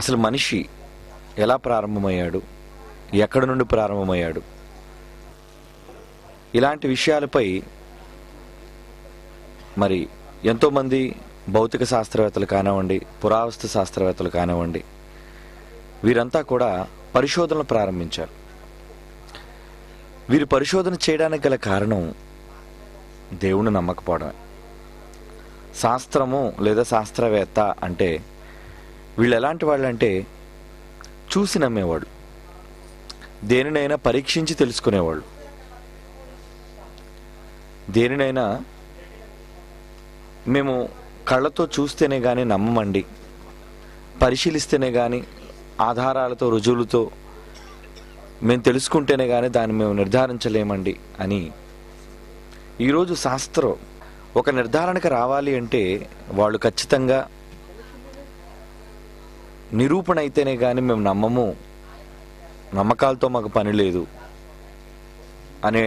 అసలు మనిషి ఎలా ప్రారంభమయ్యాడు, ఎక్కడి నుండి ప్రారంభమయ్యాడు, ఇలాంటి విషయాలపై మరి ఎంతోమంది భౌతిక శాస్త్రవేత్తలు కానివ్వండి, పురావస్తు శాస్త్రవేత్తలు కానివ్వండి, వీరంతా కూడా పరిశోధనలు ప్రారంభించారు. వీరు పరిశోధన చేయడానికి గల కారణం దేవుని నమ్మకపోవడమే. శాస్త్రము లేదా శాస్త్రవేత్త అంటే వీళ్ళు ఎలాంటి వాళ్ళంటే చూసి నమ్మేవాళ్ళు, దేనినైనా పరీక్షించి తెలుసుకునేవాళ్ళు, దేనినైనా మేము కళ్ళతో చూస్తేనే కానీ నమ్మమండి, పరిశీలిస్తేనే కానీ ఆధారాలతో రుజువులతో మేము తెలుసుకుంటేనే కానీ దాన్ని మేము నిర్ధారించలేమండి అని. ఈరోజు శాస్త్రం ఒక నిర్ధారణకు రావాలి అంటే వాళ్ళు ఖచ్చితంగా నిరూపణ అయితేనే కానీ మేము నమ్మము, నమ్మకాలతో మాకు పని లేదు అనే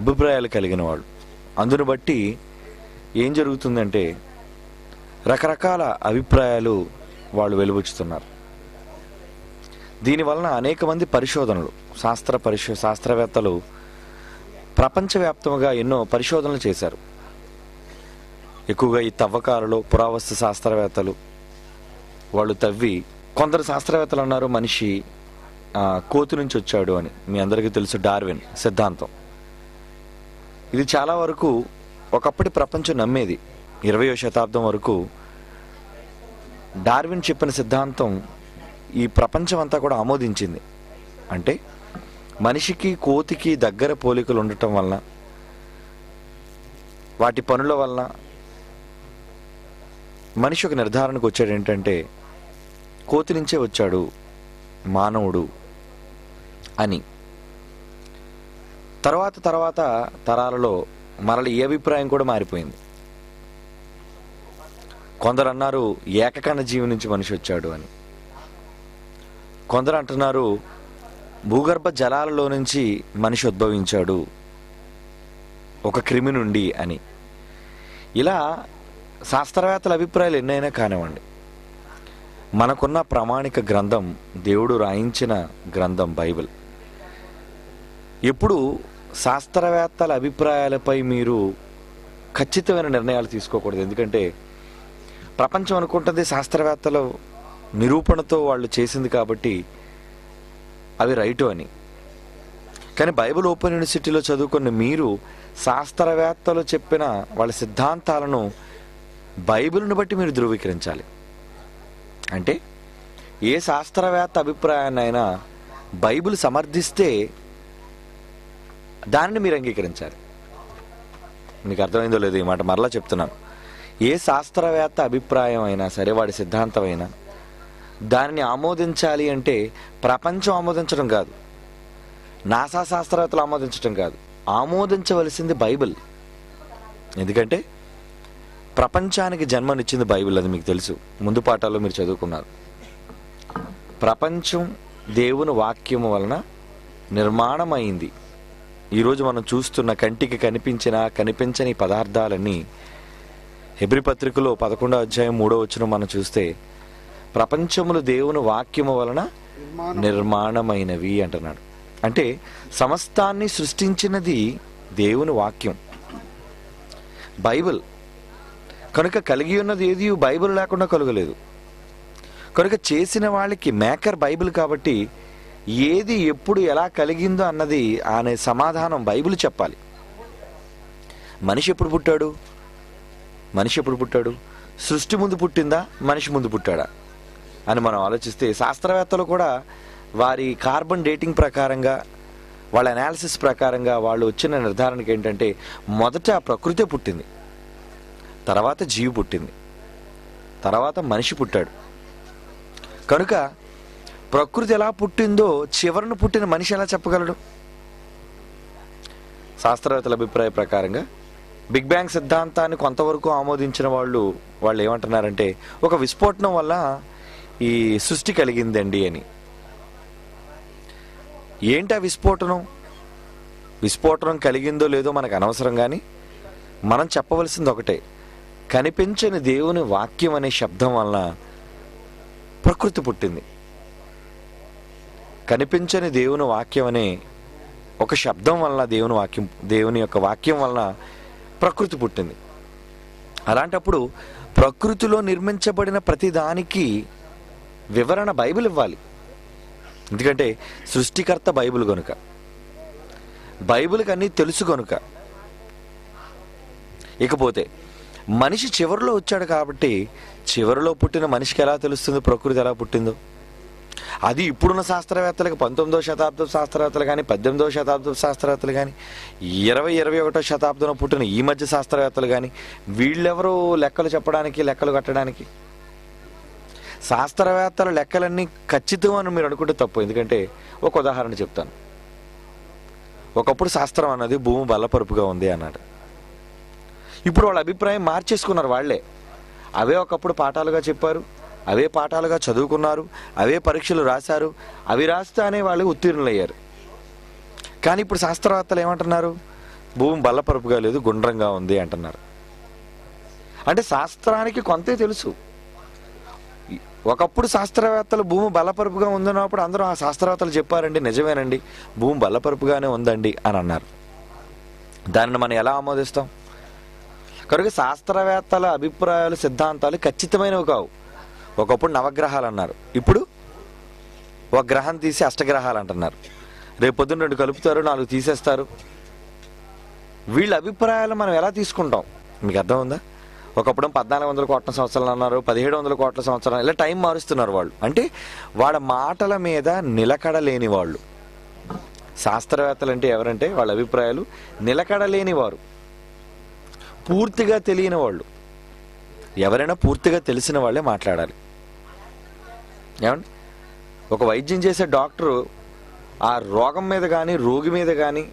అభిప్రాయాలు కలిగిన వాళ్ళు. అందును బట్టి ఏం జరుగుతుందంటే రకరకాల అభిప్రాయాలు వాళ్ళు వెలువచ్చుతున్నారు. దీనివలన అనేక మంది పరిశోధనలు శాస్త్రవేత్తలు ప్రపంచవ్యాప్తంగా ఎన్నో పరిశోధనలు చేశారు. ఎక్కువగా ఈ తవ్వకాలలో పురావస్తు శాస్త్రవేత్తలు వాళ్ళు తవ్వి, కొందరు శాస్త్రవేత్తలు అన్నారు మనిషి కోతి నుంచి వచ్చాడు అని. మీ అందరికీ తెలుసు డార్విన్ సిద్ధాంతం. ఇది చాలా వరకు ఒకప్పటి ప్రపంచం నమ్మేది. 20వ శతాబ్దం వరకు డార్విన్ చెప్పిన సిద్ధాంతం ఈ ప్రపంచం అంతా కూడా ఆమోదించింది. అంటే మనిషికి కోతికి దగ్గర పోలికలు ఉండటం వలన, వాటి పనుల వలన మనిషి ఒక నిర్ధారణకు వచ్చాడు ఏంటంటే కోతి నుంచే వచ్చాడు మానవుడు అని. తర్వాత తరాలలో మరల ఈ అభిప్రాయం కూడా మారిపోయింది. కొందరు అన్నారు ఏకకణ జీవి నుంచి మనిషి వచ్చాడు అని, కొందరు అంటున్నారు భూగర్భ జలాలలో నుంచి మనిషి ఉద్భవించాడు ఒక క్రిమి నుండి అని. ఇలా శాస్త్రవేత్తల అభిప్రాయాలు ఎన్నైనా కానివ్వండి, మనకున్న ప్రామాణిక గ్రంథం దేవుడు రాయించిన గ్రంథం బైబిల్. ఎప్పుడు శాస్త్రవేత్తల అభిప్రాయాలపై మీరు ఖచ్చితమైన నిర్ణయాలు తీసుకోకూడదు. ఎందుకంటే ప్రపంచం అనుకుంటుంది శాస్త్రవేత్తలు నిరూపణతో వాళ్ళు చేసింది కాబట్టి అవి రైటు అని. కానీ బైబిల్ ఓపెన్ యూనివర్సిటీలో చదువుకున్న మీరు శాస్త్రవేత్తలు చెప్పిన వాళ్ళ సిద్ధాంతాలను బైబిల్ని బట్టి మీరు ధృవీకరించాలి. అంటే ఏ శాస్త్రవేత్త అభిప్రాయాన్నైనా బైబిల్ సమర్థిస్తే దానిని మీరు అంగీకరించాలి. మీకు అర్థమైందో లేదో ఈ మాట మరలా చెప్తున్నాను. ఏ శాస్త్రవేత్త అభిప్రాయం అయినా సరే, వాడి సిద్ధాంతమైనా, దానిని ఆమోదించాలి అంటే ప్రపంచం ఆమోదించడం కాదు, నాసా శాస్త్రవేత్తలు ఆమోదించడం కాదు, ఆమోదించవలసింది బైబిల్. ఎందుకంటే ప్రపంచానికి జన్మనిచ్చింది బైబిల్, అది మీకు తెలుసు, ముందు పాఠాల్లో మీరు చదువుకున్నారు. ప్రపంచం దేవుని వాక్యము వలన నిర్మాణమైంది. ఈరోజు మనం చూస్తున్న కంటికి కనిపించిన కనిపించని పదార్థాలన్నీ హెబ్రీ పత్రికలో 11వ అధ్యాయం 3వ వచనం మనం చూస్తే ప్రపంచములు దేవుని వాక్యము వలన నిర్మాణమైనవి అంటున్నాడు. అంటే సమస్తాన్ని సృష్టించినది దేవుని వాక్యం బైబిల్. కనుక కలిగి ఉన్నది ఏది బైబిల్ లేకుండా కలుగలేదు. కనుక చేసిన వాళ్ళకి మేకర్ బైబిల్ కాబట్టి ఏది ఎప్పుడు ఎలా కలిగిందో అన్నది అనే సమాధానం బైబిల్ చెప్పాలి. మనిషి ఎప్పుడు పుట్టాడు? సృష్టి ముందు పుట్టిందా, మనిషి ముందు పుట్టాడా అని మనం ఆలోచిస్తే, శాస్త్రవేత్తలు కూడా వారి కార్బన్ డేటింగ్ ప్రకారంగా, వాళ్ళ అనాలిసిస్ ప్రకారంగా వాళ్ళు వచ్చిన నిర్ధారణకి ఏంటంటే మొదట ప్రకృతి పుట్టింది, తర్వాత జీవి పుట్టింది, తర్వాత మనిషి పుట్టాడు. కనుక ప్రకృతి ఎలా పుట్టిందో చివరను పుట్టిన మనిషి ఎలా చెప్పగలడు? శాస్త్రవేత్తల అభిప్రాయ ప్రకారంగా బిగ్ బ్యాంగ్ సిద్ధాంతాన్ని కొంతవరకు ఆమోదించిన వాళ్ళు ఏమంటున్నారంటే ఒక విస్ఫోటనం వల్ల ఈ సృష్టి కలిగిందండి అని. ఏంటి ఆ విస్ఫోటనం? విస్ఫోటనం కలిగిందో లేదో మనకు అనవసరం, కానీ మనం చెప్పవలసింది ఒకటే, కనిపించని దేవుని వాక్యం అనే శబ్దం వలన ప్రకృతి పుట్టింది. కనిపించని దేవుని వాక్యం అనే ఒక శబ్దం వలన దేవుని యొక్క వాక్యం వలన ప్రకృతి పుట్టింది. అలాంటప్పుడు ప్రకృతిలో నిర్మించబడిన ప్రతిదానికి వివరణ బైబిల్ ఇవ్వాలి. ఎందుకంటే సృష్టికర్త బైబిల్ కనుక, బైబిల్కి అన్నీ తెలుసు కనుక. ఇకపోతే మనిషి చివరిలో వచ్చాడు కాబట్టి చివరిలో పుట్టిన మనిషికి ఎలా తెలుస్తుంది ప్రకృతి ఎలా పుట్టిందో? అది ఇప్పుడున్న శాస్త్రవేత్తలకు, 19వ శతాబ్దం శాస్త్రవేత్తలు కానీ, 18వ శతాబ్దం శాస్త్రవేత్తలు కానీ, 20-21వ శతాబ్దంలో పుట్టిన ఈ మధ్య శాస్త్రవేత్తలు కానీ, వీళ్ళెవరూ లెక్కలు చెప్పడానికి లెక్కలు కట్టడానికి? శాస్త్రవేత్తల లెక్కలన్నీ ఖచ్చితం అని మీరు అనుకుంటే తప్పు. ఎందుకంటే ఒక ఉదాహరణ చెప్తాను. ఒకప్పుడు శాస్త్రం అన్నది భూమి బల్లపరుపుగా ఉంది అన్నాడు. ఇప్పుడు వాళ్ళ అభిప్రాయం మార్చేసుకున్నారు వాళ్ళే. అవే ఒకప్పుడు పాఠాలుగా చెప్పారు, అవే పాఠాలుగా చదువుకున్నారు, అవే పరీక్షలు రాశారు, అవి రాస్తానే వాళ్ళు ఉత్తీర్ణులయ్యారు. కానీ ఇప్పుడు శాస్త్రవేత్తలు ఏమంటున్నారు? భూమి బల్లపరుపుగా లేదు, గుండ్రంగా ఉంది అంటున్నారు. అంటే శాస్త్రానికి కొంతే తెలుసు. ఒకప్పుడు శాస్త్రవేత్తలు భూమి బల్లపరుపుగా ఉందన్నప్పుడు అందరూ ఆ శాస్త్రవేత్తలు చెప్పారండి, నిజమేనండి, భూమి బల్లపరుపుగానే ఉందండి అని అన్నారు. దానిని మనం ఎలా ఆమోదిస్తాం? కనుక శాస్త్రవేత్తల అభిప్రాయాలు, సిద్ధాంతాలు ఖచ్చితమైనవి కావు. ఒకప్పుడు నవగ్రహాలు అన్నారు, ఇప్పుడు ఒక గ్రహం తీసి అష్టగ్రహాలు అంటున్నారు. రేపు పొద్దున్న 2 కలుపుతారు, 4 తీసేస్తారు. వీళ్ళ అభిప్రాయాలు మనం ఎలా తీసుకుంటాం? మీకు అర్థం ఉందా? ఒకప్పుడు 1400 కోట్ల సంవత్సరాలు అన్నారు, 1700 కోట్ల సంవత్సరాలు, ఇలా టైం మారుస్తున్నారు వాళ్ళు. అంటే వాళ్ళ మాటల మీద నిలకడలేని వాళ్ళు. శాస్త్రవేత్తలు అంటే ఎవరంటే వాళ్ళ అభిప్రాయాలు నిలకడలేని వారు, పూర్తిగా తెలియని వాళ్ళు. ఎవరైనా పూర్తిగా తెలిసిన వాళ్ళే మాట్లాడాలి. ఏమండి, ఒక వైద్యం చేసే డాక్టరు ఆ రోగం మీద కానీ రోగి మీద కానీ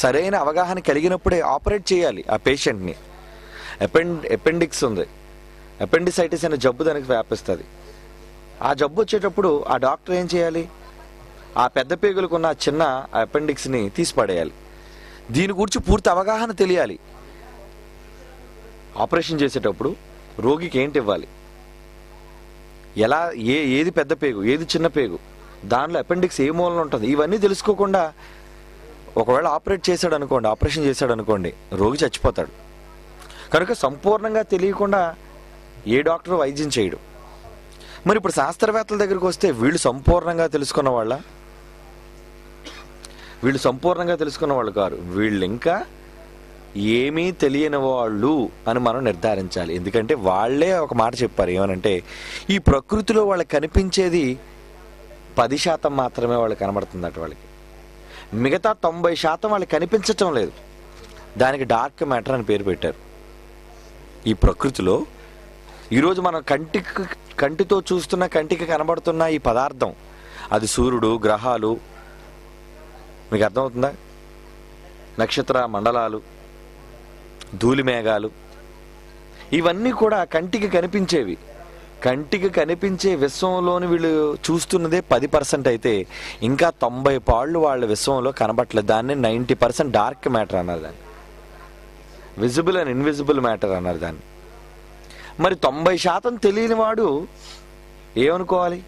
సరైన అవగాహన కలిగినప్పుడే ఆపరేట్ చేయాలి ఆ పేషెంట్ని. అపెండిక్స్ ఉంది, అపెండిసైటిస్ అనే జబ్బు దానికి వ్యాపిస్తుంది. ఆ జబ్బు వచ్చేటప్పుడు ఆ డాక్టర్ ఏం చేయాలి? ఆ పెద్ద పేగులకున్న చిన్న అపెండిక్స్ని తీసి పడేయాలి. దీని గురించి పూర్తి అవగాహన తెలియాలి. ఆపరేషన్ చేసేటప్పుడు రోగికి ఏంటి ఇవ్వాలి, ఎలా, ఏది పెద్ద పేగు, ఏది చిన్న పేగు, దానిలో అపెండిక్స్ ఏ మూలన ఉంటుంది, ఇవన్నీ తెలుసుకోకుండా ఒకవేళ ఆపరేషన్ చేశాడు అనుకోండి రోగి చచ్చిపోతాడు. కనుక సంపూర్ణంగా తెలియకుండా ఏ డాక్టర్ వైద్యం చేయడు. మరి ఇప్పుడు శాస్త్రవేత్తల దగ్గరికి వస్తే వీళ్ళు సంపూర్ణంగా తెలుసుకున్న వాళ్ళ? వీళ్ళు సంపూర్ణంగా తెలుసుకున్న వాళ్ళు కారు. వీళ్ళు ఇంకా ఏమీ తెలియని వాళ్ళు అని మనం నిర్ధారించాలి. ఎందుకంటే వాళ్ళే ఒక మాట చెప్పారు, ఏమనంటే ఈ ప్రకృతిలో వాళ్ళకి కనిపించేది 10% మాత్రమే వాళ్ళు కనబడుతుంది అటు. వాళ్ళకి మిగతా 90% వాళ్ళకి కనిపించటం లేదు. దానికి డార్క్ మ్యాటర్ అని పేరు పెట్టారు. ఈ ప్రకృతిలో ఈరోజు మనం కంటితో చూస్తున్న, కంటికి కనబడుతున్న ఈ పదార్థం, అది సూర్యుడు, గ్రహాలు, మీకు అర్థమవుతుందా, నక్షత్ర మండలాలు, ధూళి మేఘాలు, ఇవన్నీ కూడా కంటికి కనిపించేవి. కంటికి కనిపించే విశ్వంలోని వీళ్ళు చూస్తున్నదే 10% అయితే ఇంకా 90% వాళ్ళ విశ్వంలో కనబట్టలేదు. దాన్ని 90% డార్క్ మ్యాటర్ అన్నారు. దాన్ని విజిబుల్ అండ్ ఇన్విజిబుల్ మ్యాటర్ అన్నారు. దాన్ని మరి 90% తెలియని వాడు ఏమనుకోవాలి?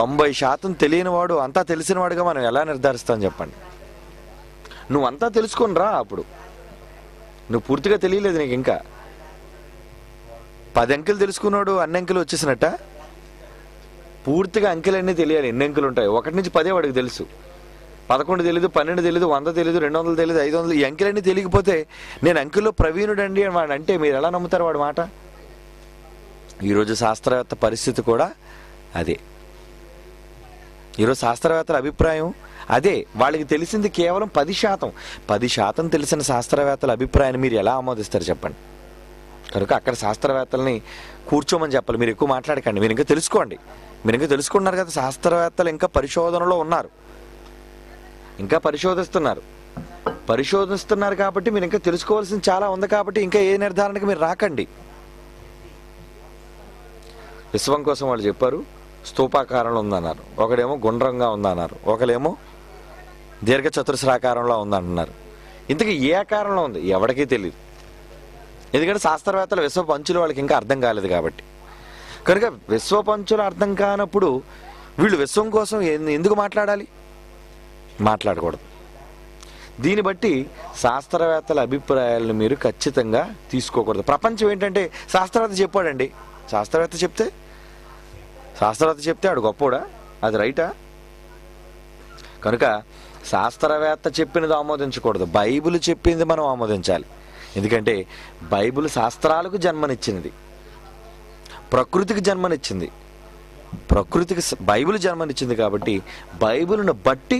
90% తెలియని వాడు అంతా తెలిసిన వాడుగా మనం ఎలా నిర్ధారిస్తాం చెప్పండి? నువ్వంతా తెలుసుకుని రా, అప్పుడు నువ్వు పూర్తిగా తెలియలేదు. నీకు ఇంకా 10 అంకెలు తెలుసుకున్నాడు, అన్ని అంకెలు వచ్చేసినట్ట? పూర్తిగా అంకెలన్నీ తెలియాలి. ఎన్ని అంకెలు ఉంటాయి? 1 నుంచి 10 వాడికి తెలుసు. 11 తెలియదు, 12 తెలియదు, 100 తెలియదు, 200 తెలియదు, 500. ఈ అంకెలన్నీ తెలియకపోతే నేను అంకెల్లో ప్రవీణుడండి అని వాడు అంటే మీరు ఎలా నమ్ముతారు వాడి మాట? ఈరోజు శాస్త్రవేత్త పరిస్థితి కూడా అదే. ఈరోజు శాస్త్రవేత్తల అభిప్రాయం అదే. వాళ్ళకి తెలిసింది కేవలం 10%. 10% తెలిసిన శాస్త్రవేత్తల అభిప్రాయాన్ని మీరు ఎలా ఆమోదిస్తారు చెప్పండి? కనుక అక్కడ శాస్త్రవేత్తల్ని కూర్చోమని చెప్పాలి. మీరు ఎక్కువ మాట్లాడకండి, మీరు ఇంకా తెలుసుకోండి. మీరు ఇంకా తెలుసుకుంటున్నారు కదా, శాస్త్రవేత్తలు ఇంకా పరిశోధనలో ఉన్నారు, ఇంకా పరిశోధిస్తున్నారు కాబట్టి మీరు ఇంకా తెలుసుకోవాల్సింది చాలా ఉంది. కాబట్టి ఇంకా ఏ నిర్ధారణకి మీరు రాకండి. విశ్వం కోసం వాళ్ళు చెప్పారు స్థూపాకారంలో ఉందన్నారు, ఒకడేమో గుండ్రంగా ఉందన్నారు, ఒకరేమో దీర్ఘచతురస్రాకారంలో ఉందంటున్నారు. ఇంతకీ ఏ ఆకారంలో ఉంది ఎవరికీ తెలియదు. ఎందుకంటే శాస్త్రవేత్తలు విశ్వ పంచులు వాళ్ళకి ఇంకా అర్థం కాలేదు కాబట్టి. కనుక విశ్వపంచులు అర్థం కానప్పుడు వీళ్ళు విశ్వం కోసం ఎందుకు మాట్లాడాలి? మాట్లాడకూడదు. దీని బట్టి శాస్త్రవేత్తల అభిప్రాయాలను మీరు ఖచ్చితంగా తీసుకోకూడదు. ప్రపంచం ఏంటంటే శాస్త్రవేత్త చెప్పాడండి, శాస్త్రవేత్త చెప్తే ఆడు గొప్పోడా? అది రైటా? కనుక శాస్త్రవేత్త చెప్పినది ఆమోదించకూడదు, బైబిల్ చెప్పింది మనం ఆమోదించాలి. ఎందుకంటే బైబిల్ శాస్త్రాలకు జన్మనిచ్చినది, ప్రకృతికి జన్మనిచ్చింది, ప్రకృతికి బైబిల్ జన్మనిచ్చింది. కాబట్టి బైబిల్ను బట్టి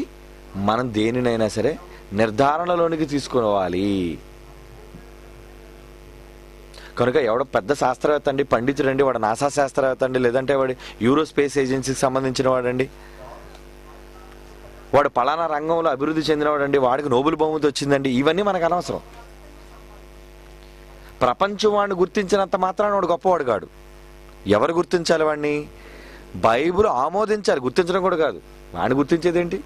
మనం దేనినైనా సరే నిర్ధారణలోనికి తీసుకోవాలి. కనుక ఎవడో పెద్ద శాస్త్రవేత్త అండి, పండితుడు అండి, వాడు నాసా శాస్త్రవేత్త అండి, లేదంటే వాడు యూరోస్పేస్ ఏజెన్సీకి సంబంధించిన వాడండి, వాడు పలానా రంగంలో అభివృద్ధి చెందినవాడండి, వాడికి నోబెల్ బహుమతి వచ్చిందండి, ఇవన్నీ మనకు అనవసరం. ప్రపంచం వాడిని గుర్తించినంత మాత్రాన వాడు గొప్పవాడు కాడు. ఎవరు గుర్తించాలి వాడిని? బైబిల్ ఆమోదించాలి, గుర్తించడం కూడా కాదు. వాడిని గుర్తించేదేంటి?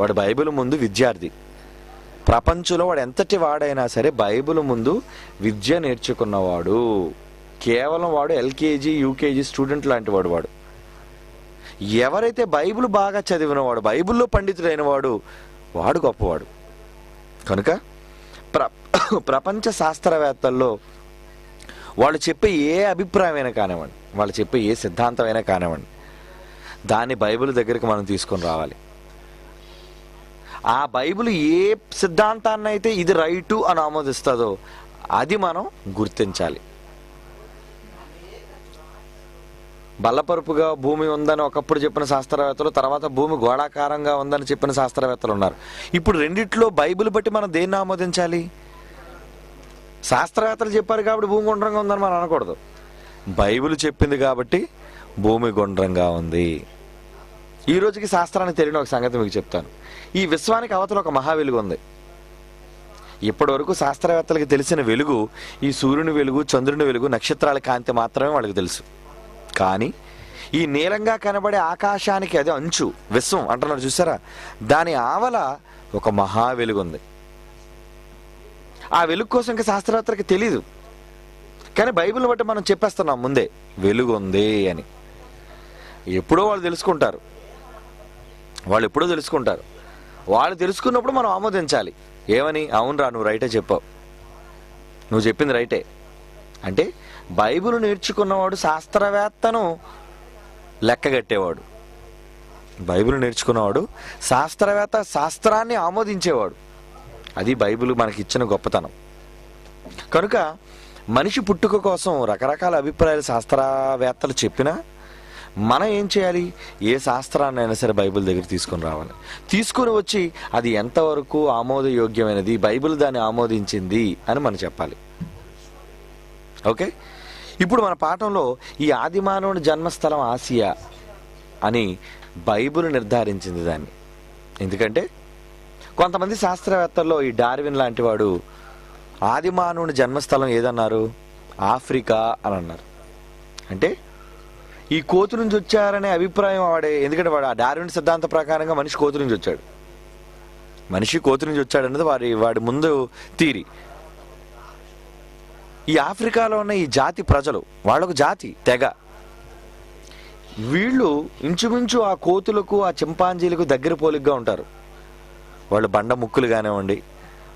వాడు బైబిల్ ముందు విద్యార్థి. ప్రపంచంలో వాడు ఎంతటి వాడైనా సరే బైబిల్ ముందు విద్య నేర్చుకున్నవాడు. కేవలం వాడు ఎల్కేజీ యూకేజీ స్టూడెంట్ లాంటి వాడు. వాడు ఎవరైతే బైబిల్ బాగా చదివినవాడు, బైబిల్లో పండితుడైన వాడు, వాడు గొప్పవాడు. కనుక ప్రపంచ శాస్త్రవేత్తల్లో వాళ్ళు చెప్పే ఏ అభిప్రాయమైనా కానివ్వండి, వాళ్ళు చెప్పే ఏ సిద్ధాంతమైనా కానివ్వండి, దాన్ని బైబిల్ దగ్గరికి మనం తీసుకొని రావాలి. ఆ బైబిల్ ఏ సిద్ధాంతాన్ని అయితే ఇది రైటు అని ఆమోదిస్తుందో అది మనం గుర్తించాలి. బల్లపరుపుగా భూమి ఉందని ఒకప్పుడు చెప్పిన శాస్త్రవేత్తలు, తర్వాత భూమి గోళాకారంగా ఉందని చెప్పిన శాస్త్రవేత్తలు ఉన్నారు. ఇప్పుడు రెండిట్లో బైబిల్ బట్టి మనం దేన్ని ఆమోదించాలి? శాస్త్రవేత్తలు చెప్పారు కాబట్టి భూమి గుండ్రంగా ఉందని మనం అనకూడదు. బైబిల్ చెప్పింది కాబట్టి భూమి గుండ్రంగా ఉంది. ఈ రోజుకి శాస్త్రానికి తెలియని ఒక సంగతి మీకు చెప్తాను. ఈ విశ్వానికి అవతల ఒక మహా వెలుగు ఉంది. ఇప్పటి వరకు శాస్త్రవేత్తలకు తెలిసిన వెలుగు ఈ సూర్యుని వెలుగు, చంద్రుని వెలుగు, నక్షత్రాల కాంతి మాత్రమే వాళ్ళకి తెలుసు. కానీ ఈ నీలంగా కనబడే ఆకాశానికి అది అంచు, విశ్వం అంటున్నారు చూసారా, దాని ఆవల ఒక మహా వెలుగు ఉంది. ఆ వెలుగు కోసం ఇంకా శాస్త్రవేత్తలకు తెలీదు. కానీ బైబిల్ బట్టి మనం చెప్పేస్తున్నాం ముందే వెలుగు ఉంది అని. ఎప్పుడో వాళ్ళు తెలుసుకుంటారు, వాళ్ళు తెలుసుకున్నప్పుడు మనం ఆమోదించాలి. ఏమని? అవునరా నువ్వు రైటే చెప్పావు, నువ్వు చెప్పింది రైటే అంటే బైబిల్ నేర్చుకున్నవాడు శాస్త్రవేత్తను లెక్కగట్టేవాడు, బైబిల్ నేర్చుకున్నవాడు శాస్త్రవేత్త శాస్త్రాన్ని ఆమోదించేవాడు. అది బైబిల్ మనకి ఇచ్చిన గొప్పతనం. కనుక మనిషి పుట్టుక కోసం రకరకాల అభిప్రాయాలు శాస్త్రవేత్తలు చెప్పినా మనం ఏం చేయాలి? ఏ శాస్త్రాన్ని అయినా సరే బైబిల్ దగ్గర తీసుకొని రావాలి. తీసుకొని వచ్చి అది ఎంతవరకు ఆమోదయోగ్యమైనది, బైబిల్ దాన్ని ఆమోదించింది అని మనం చెప్పాలి. ఓకే, ఇప్పుడు మన పాఠంలో ఈ ఆదిమానవుడి జన్మస్థలం ఆసియా అని బైబిల్ నిర్ధారించింది దాన్ని. ఎందుకంటే కొంతమంది శాస్త్రవేత్తల్లో ఈ డార్విన్ లాంటి వాడు ఆదిమానవుడి జన్మస్థలం ఏదన్నారు? ఆఫ్రికా అని అన్నారు. అంటే ఈ కోతు నుంచి వచ్చారనే అభిప్రాయం వాడే. ఎందుకంటే వాడు ఆ డార్విన్ సిద్ధాంత ప్రకారంగా మనిషి కోతు నుంచి వచ్చాడు, అన్నది వాడి ముందు తీరి. ఈ ఆఫ్రికాలో ఉన్న ఈ జాతి ప్రజలు, వాళ్ళకు జాతి తెగ, వీళ్ళు ఇంచుమించు ఆ కోతులకు ఆ చింపాంజీలకు దగ్గర పోలికగా ఉంటారు. వాళ్ళు బండ ముక్కులు కానివ్వండి,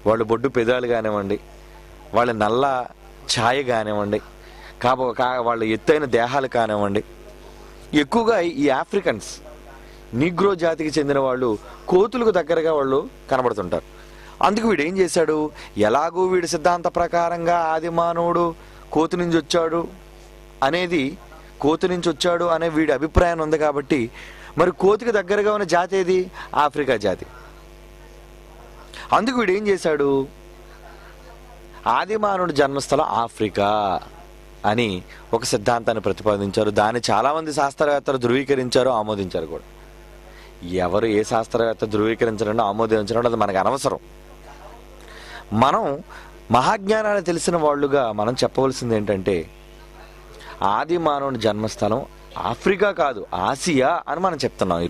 వాళ్ళు బొడ్డు పెదాలు కానివ్వండి, వాళ్ళ నల్ల ఛాయ కానివ్వండి, వాళ్ళ ఎత్తైన దేహాలు కానివ్వండి, ఎక్కువగా ఈ ఆఫ్రికన్స్ నీగ్రో జాతికి చెందిన వాళ్ళు కోతులకు దగ్గరగా వాళ్ళు కనబడుతుంటారు. అందుకు వీడు ఏం చేశాడు? ఎలాగూ వీడి సిద్ధాంత ప్రకారంగా ఆదిమానవుడు కోతు నుంచి వచ్చాడు అనేది, వీడి అభిప్రాయం ఉంది కాబట్టి, మరి కోతికి దగ్గరగా ఉన్న జాతి ఏది? ఆఫ్రికా జాతి. అందుకు వీడు ఏం చేశాడు? ఆదిమానవుడి జన్మస్థలం ఆఫ్రికా అని ఒక సిద్ధాంతాన్ని ప్రతిపాదించారు. దాన్ని చాలామంది శాస్త్రవేత్తలు ధృవీకరించారు, ఆమోదించారు కూడా. ఎవరు ఏ శాస్త్రవేత్త ధృవీకరించడం ఆమోదించడం అది మనకు అనవసరం. మనం మహాజ్ఞానాన్ని తెలిసిన వాళ్ళుగా మనం చెప్పవలసింది ఏంటంటే ఆది మానవుని జన్మస్థలం ఆఫ్రికా కాదు ఆసియా అని మనం చెప్తున్నాం.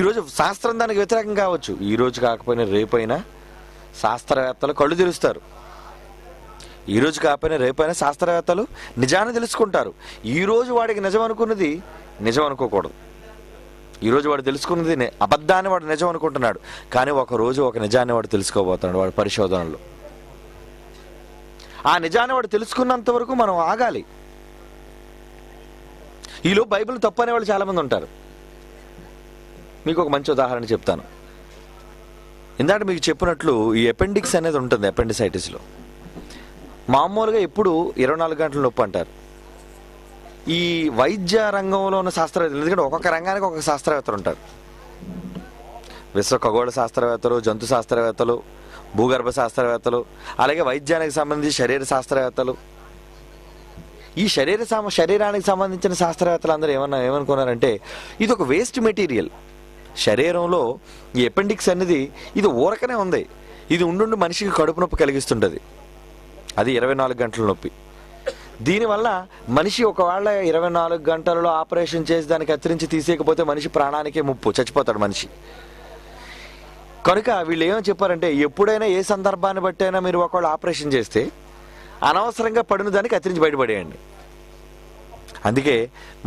ఈరోజు శాస్త్రం దానికి వ్యతిరేకం కావచ్చు, ఈరోజు కాకపోయినా రేపైనా శాస్త్రవేత్తలు కళ్ళు తెరుస్తారు. ఈ రోజు కాపైనా రేపైనా శాస్త్రవేత్తలు నిజాన్ని తెలుసుకుంటారు. ఈ రోజు వాడికి నిజం అనుకున్నది నిజం అనుకోకూడదు. ఈ రోజు వాడు తెలుసుకున్నది అబద్ధాన్ని వాడు నిజం అనుకుంటున్నాడు, కానీ ఒక రోజు ఒక నిజాన్ని వాడు తెలుసుకోబోతున్నాడు. వాడి పరిశోధనలో ఆ నిజాన్ని వాడు తెలుసుకున్నంత వరకు మనం ఆగాలి. ఈలో బైబిల్ తప్పు అనేవాళ్ళు చాలామంది ఉంటారు. మీకు ఒక మంచి ఉదాహరణ చెప్తాను. ఇందాక మీకు చెప్పినట్లు ఈ అపెండిక్స్ అనేది ఉంటుంది. అపెండిసైటిస్లో మామూలుగా ఎప్పుడు 24 గంటల నొప్పి అంటారు. ఈ వైద్య రంగంలో ఉన్న శాస్త్రవేత్తలు, ఎందుకంటే ఒక్కొక్క రంగానికి ఒక్కొక్క శాస్త్రవేత్తలు ఉంటారు. విశ్వ ఖగోళ శాస్త్రవేత్తలు, జంతు శాస్త్రవేత్తలు, భూగర్భ శాస్త్రవేత్తలు, అలాగే వైద్యానికి సంబంధించి శరీర శాస్త్రవేత్తలు. ఈ శరీరానికి సంబంధించిన శాస్త్రవేత్తలు అందరూ ఏమనుకున్నారంటే ఇది ఒక వేస్ట్ మెటీరియల్. శరీరంలో ఈ అపెండిక్స్ అనేది ఇది ఊరకనే ఉంది, ఇది ఉండుండి మనిషికి కడుపు నొప్పి కలిగిస్తుంటుంది. అది 24 గంటల నొప్పి. దీనివల్ల మనిషి ఒకవేళ 24 గంటలలో ఆపరేషన్ చేసి దాన్ని కత్తిరించి తీసేయకపోతే మనిషి ప్రాణానికే ముప్పు, చచ్చిపోతాడు మనిషి. కనుక వీళ్ళు ఏమని చెప్పారంటే ఎప్పుడైనా ఏ సందర్భాన్ని బట్టైనా మీరు ఒకవేళ ఆపరేషన్ చేస్తే అనవసరంగా పడిన దాన్ని కత్తిరించి బయటపడేయండి. అందుకే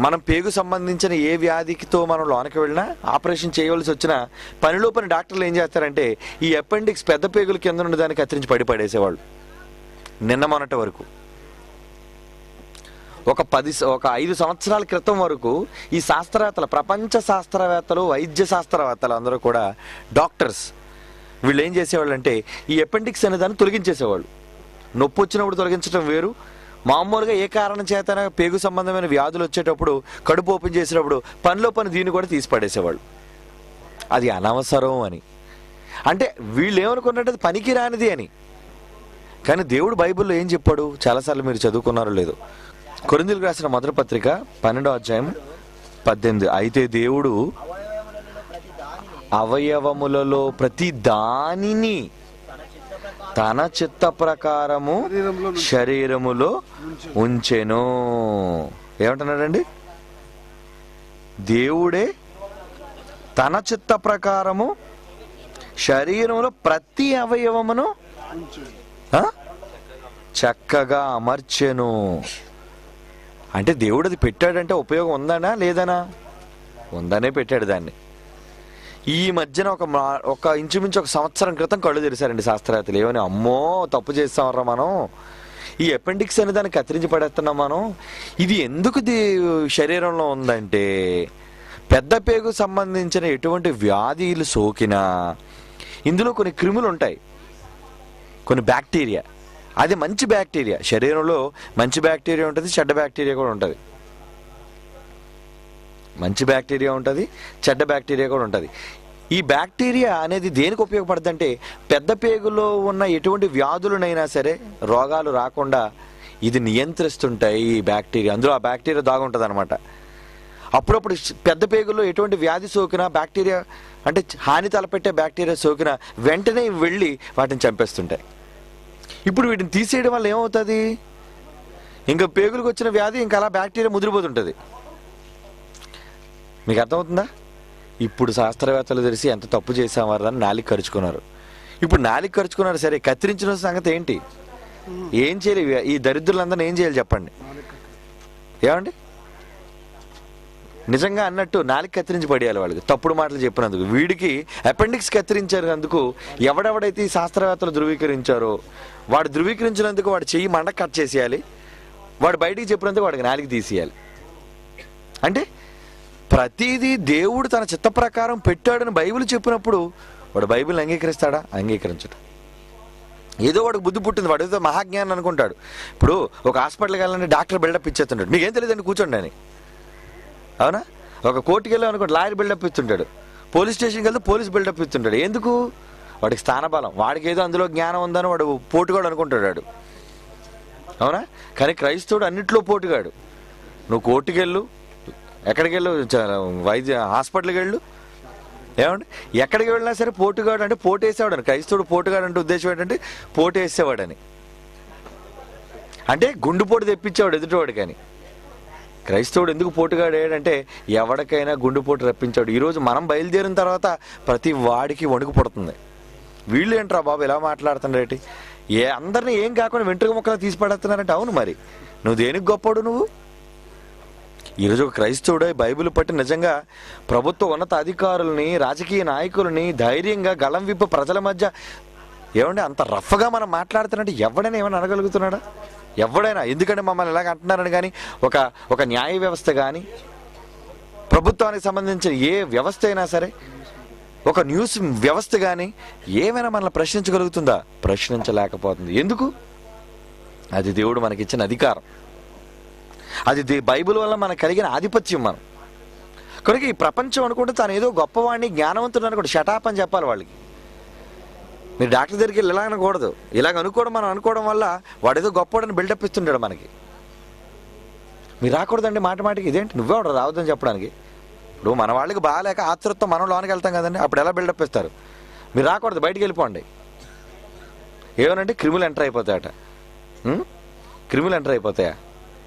మనం పేగు సంబంధించిన ఏ వ్యాధికితో మనం లోనికి వెళ్ళినా ఆపరేషన్ చేయవలసి వచ్చినా పనిలో పని డాక్టర్లు ఏం చేస్తారంటే ఈ అపెండిక్స్ పెద్ద పేగుల కింద ఉన్న దాన్ని కత్తిరించి పడేసేవాళ్ళు. నిన్న మొన్నటి వరకు, ఒక 5 సంవత్సరాల క్రితం వరకు ఈ శాస్త్రవేత్తలు, ప్రపంచ శాస్త్రవేత్తలు, వైద్య శాస్త్రవేత్తలు అందరూ కూడా డాక్టర్స్, వీళ్ళు ఏం చేసేవాళ్ళు అంటే ఈ అపెండిక్స్ అనే దాన్ని తొలగించేసేవాళ్ళు. నొప్పి వచ్చినప్పుడు తొలగించడం వేరు, మామూలుగా ఏ కారణం చేతనా పేగు సంబంధమైన వ్యాధులు వచ్చేటప్పుడు కడుపు ఓపెన్ చేసేటప్పుడు పనిలో పని దీన్ని కూడా తీసి పడేసేవాళ్ళు. అది అనవసరం అని, అంటే వీళ్ళు ఏమనుకున్నట్టు పనికి రానిది అని. కానీ దేవుడు బైబిల్లో ఏం చెప్పాడు? చాలాసార్లు మీరు చదువుకున్నారో లేదో, కొరింథీయులకు రాసిన మొదటి పత్రిక 12:18. అయితే దేవుడు అవయవములలో ప్రతి దానిని తన చిత్త ప్రకారము శరీరములో ఉంచెను. ఏమంటున్నాడండి? దేవుడే తన చిత్త ప్రకారము శరీరంలో ప్రతి అవయవమును చక్కగా అమర్చెను. అంటే దేవుడు అది పెట్టాడంటే ఉపయోగం ఉందానా లేదనా? ఉందనే పెట్టాడు దాన్ని. ఈ మధ్యన ఒక ఇంచుమించు 1 సంవత్సరం క్రితం కళ్ళు తెరిశారండి శాస్త్రవేత్తలు. ఏమని? అమ్మో తప్పు చేస్తామరా మనం, ఈ అపెండిక్స్ అనే దాన్ని కత్తిరించి పడేస్తున్నాం మనం. ఇది ఎందుకు శరీరంలో ఉందంటే పెద్ద పేగు సంబంధించిన ఎటువంటి వ్యాధులు సోకినా ఇందులో కొన్ని క్రిములు ఉంటాయి, కొన్ని బ్యాక్టీరియా. అది మంచి బ్యాక్టీరియా, శరీరంలో మంచి బ్యాక్టీరియా ఉంటుంది, చెడ్డ బ్యాక్టీరియా కూడా ఉంటుంది. మంచి బ్యాక్టీరియా ఉంటుంది, చెడ్డ బ్యాక్టీరియా కూడా ఉంటుంది. ఈ బ్యాక్టీరియా అనేది దేనికి ఉపయోగపడుతుంది అంటే పెద్ద పేగులో ఉన్న ఎటువంటి వ్యాధులనైనా సరే రోగాలు రాకుండా ఇది నియంత్రిస్తుంటాయి ఈ బ్యాక్టీరియా. అందులో ఆ బ్యాక్టీరియా దాగుంటుంది అనమాట. అప్పుడప్పుడు పెద్ద పేగుల్లో ఎటువంటి వ్యాధి సోకినా, బ్యాక్టీరియా అంటే హాని తలపెట్టే బ్యాక్టీరియా సోకినా వెంటనే వెళ్ళి వాటిని చంపేస్తుంటాయి. ఇప్పుడు వీటిని తీసేయడం వల్ల ఏమవుతుంది? ఇంకా పేగులకు వచ్చిన వ్యాధి ఇంకా అలా బ్యాక్టీరియా ముదిరిపోతుంటుంది. మీకు అర్థమవుతుందా? ఇప్పుడు శాస్త్రవేత్తలు తెలిసి ఎంత తప్పు చేసామని నాలిక ఖర్చుకున్నారు. ఇప్పుడు నాలిక ఖర్చుకున్నారు సరే, కత్తిరించిన సంగతి ఏంటి? ఏం చేయాలి? ఈ దరిద్రులందరినీ ఏం చేయాలి చెప్పండి? ఏమండి? నిజంగా అన్నట్టు నాలిక కత్తిరించి పడేయాలి వాళ్ళకి తప్పుడు మాటలు చెప్పినందుకు. వీడికి అపెండిక్స్ కత్తిరించినందుకు ఎవడెవడైతే ఈ శాస్త్రవేత్తలు ధృవీకరించారో వాడు ధృవీకరించినందుకు వాడు చెయ్యి మండ కట్ చేసేయాలి, వాడు బయటికి చెప్పినందుకు వాడికి నాలిక తీసేయాలి. అంటే ప్రతిదీ దేవుడు తన చిత్త ప్రకారం పెట్టాడని బైబిల్ చెప్పినప్పుడు వాడు బైబిల్ని అంగీకరిస్తాడా? అంగీకరించడు. ఏదో వాడికి బుద్ధి పుట్టింది, వాడు ఏదో మహాజ్ఞానం అనుకుంటాడు. ఇప్పుడు ఒక హాస్పిటల్కి వెళ్ళాలంటే డాక్టర్ బిల్డప్ ఇచ్చేస్తుంటాడు, మీకేం తెలియదండి కూర్చోండి అని. అవునా? ఒక కోర్టుకి వెళ్ళాం అనుకోండి, లాయర్ బిల్డప్ ఇస్తుంటాడు. పోలీస్ స్టేషన్కి వెళ్తే పోలీస్ బిల్డప్ ఇస్తుంటాడు. ఎందుకు? వాడికి స్థానబలం, వాడికి ఏదో అందులో జ్ఞానం ఉందని వాడు పోటుగాడు అనుకుంటాడు. అవునా? కానీ క్రైస్తవుడు అన్నింటిలో పోటుగాడు. నువ్వు కోర్టుకి వెళ్ళు, ఎక్కడికి వెళ్ళు, వైద్య హాస్పిటల్కి వెళ్ళు, ఏమండి ఎక్కడికి వెళ్ళినా సరే పోటుగాడు అంటే పోటేసేవాడని. క్రైస్తవుడు పోటుగాడు అంటే ఉద్దేశం ఏంటంటే పోటేసేవాడని, అంటే గుండుపోటు తెప్పించేవాడు ఎదుటివాడు. కానీ క్రైస్తవుడు ఎందుకు పోటుగాడు అంటే ఎవరికైనా గుండుపోటు రప్పించాడు. ఈరోజు మనం బయలుదేరిన తర్వాత ప్రతి వాడికి వణుకు పుడుతుంది. వీళ్ళు ఏంట్రా బాబు ఎలా మాట్లాడుతున్నారేటి? ఏ అందర్ని ఏం కాకుండా వెంట్రుక ముక్కలా తీసి పడేస్తున్నారంట. అవును మరి నువ్వు దేనికి గొప్పడు? నువ్వు ఈరోజు ఒక క్రైస్తవుడై బైబిల్ పట్టి నిజంగా ప్రభుత్వ ఉన్నత అధికారులని రాజకీయ నాయకులని ధైర్యంగా గళం విప్పు ప్రజల మధ్య ఏమండి అంత రఫ్గా మనం మాట్లాడుతున్నట్టు ఎవడైనా ఏమైనా అనగలుగుతున్నాడా? ఎవడైనా ఎందుకంటే మమ్మల్ని ఎలాగ అంటున్నారని కానీ ఒక ఒక న్యాయ వ్యవస్థ కానీ ప్రభుత్వానికి సంబంధించిన ఏ వ్యవస్థ అయినా సరే ఒక న్యూస్ వ్యవస్థ కానీ ఏమైనా మనల్ని ప్రశ్నించగలుగుతుందా? ప్రశ్నించలేకపోతుంది. ఎందుకు? అది దేవుడు మనకిచ్చిన అధికారం, అది బైబిల్ వల్ల మనకు కలిగిన ఆధిపత్యం. మనం కనుక ఈ ప్రపంచం అనుకుంటే తాను ఏదో గొప్పవాడిని జ్ఞానవంతుడు అనుకోండి, షటాప్ అని చెప్పాలి వాళ్ళకి. మీరు డాక్టర్ దగ్గరికి వెళ్ళి ఇలా అనకూడదు, ఇలాగ అనుకోవడం మనం అనుకోవడం వల్ల వాడు ఏదో గొప్పవాడని బిల్డప్ ఇస్తుంటాడు మనకి. మీరు రాకూడదండి మాట మాటికి, ఇదేంటి నువ్వే వాడు రావద్దని చెప్పడానికి. ఇప్పుడు మన వాళ్ళకి బాగాలేక ఆతృత్వం మనం లోనికి వెళ్తాం కదండి, అప్పుడు ఎలా బిల్డప్ ఇస్తారు, మీరు రాకూడదు బయటికి వెళ్ళిపోండి, ఏమనంటే క్రిములు ఎంటర్ అయిపోతాయట. క్రిములు ఎంటర్ అయిపోతాయా?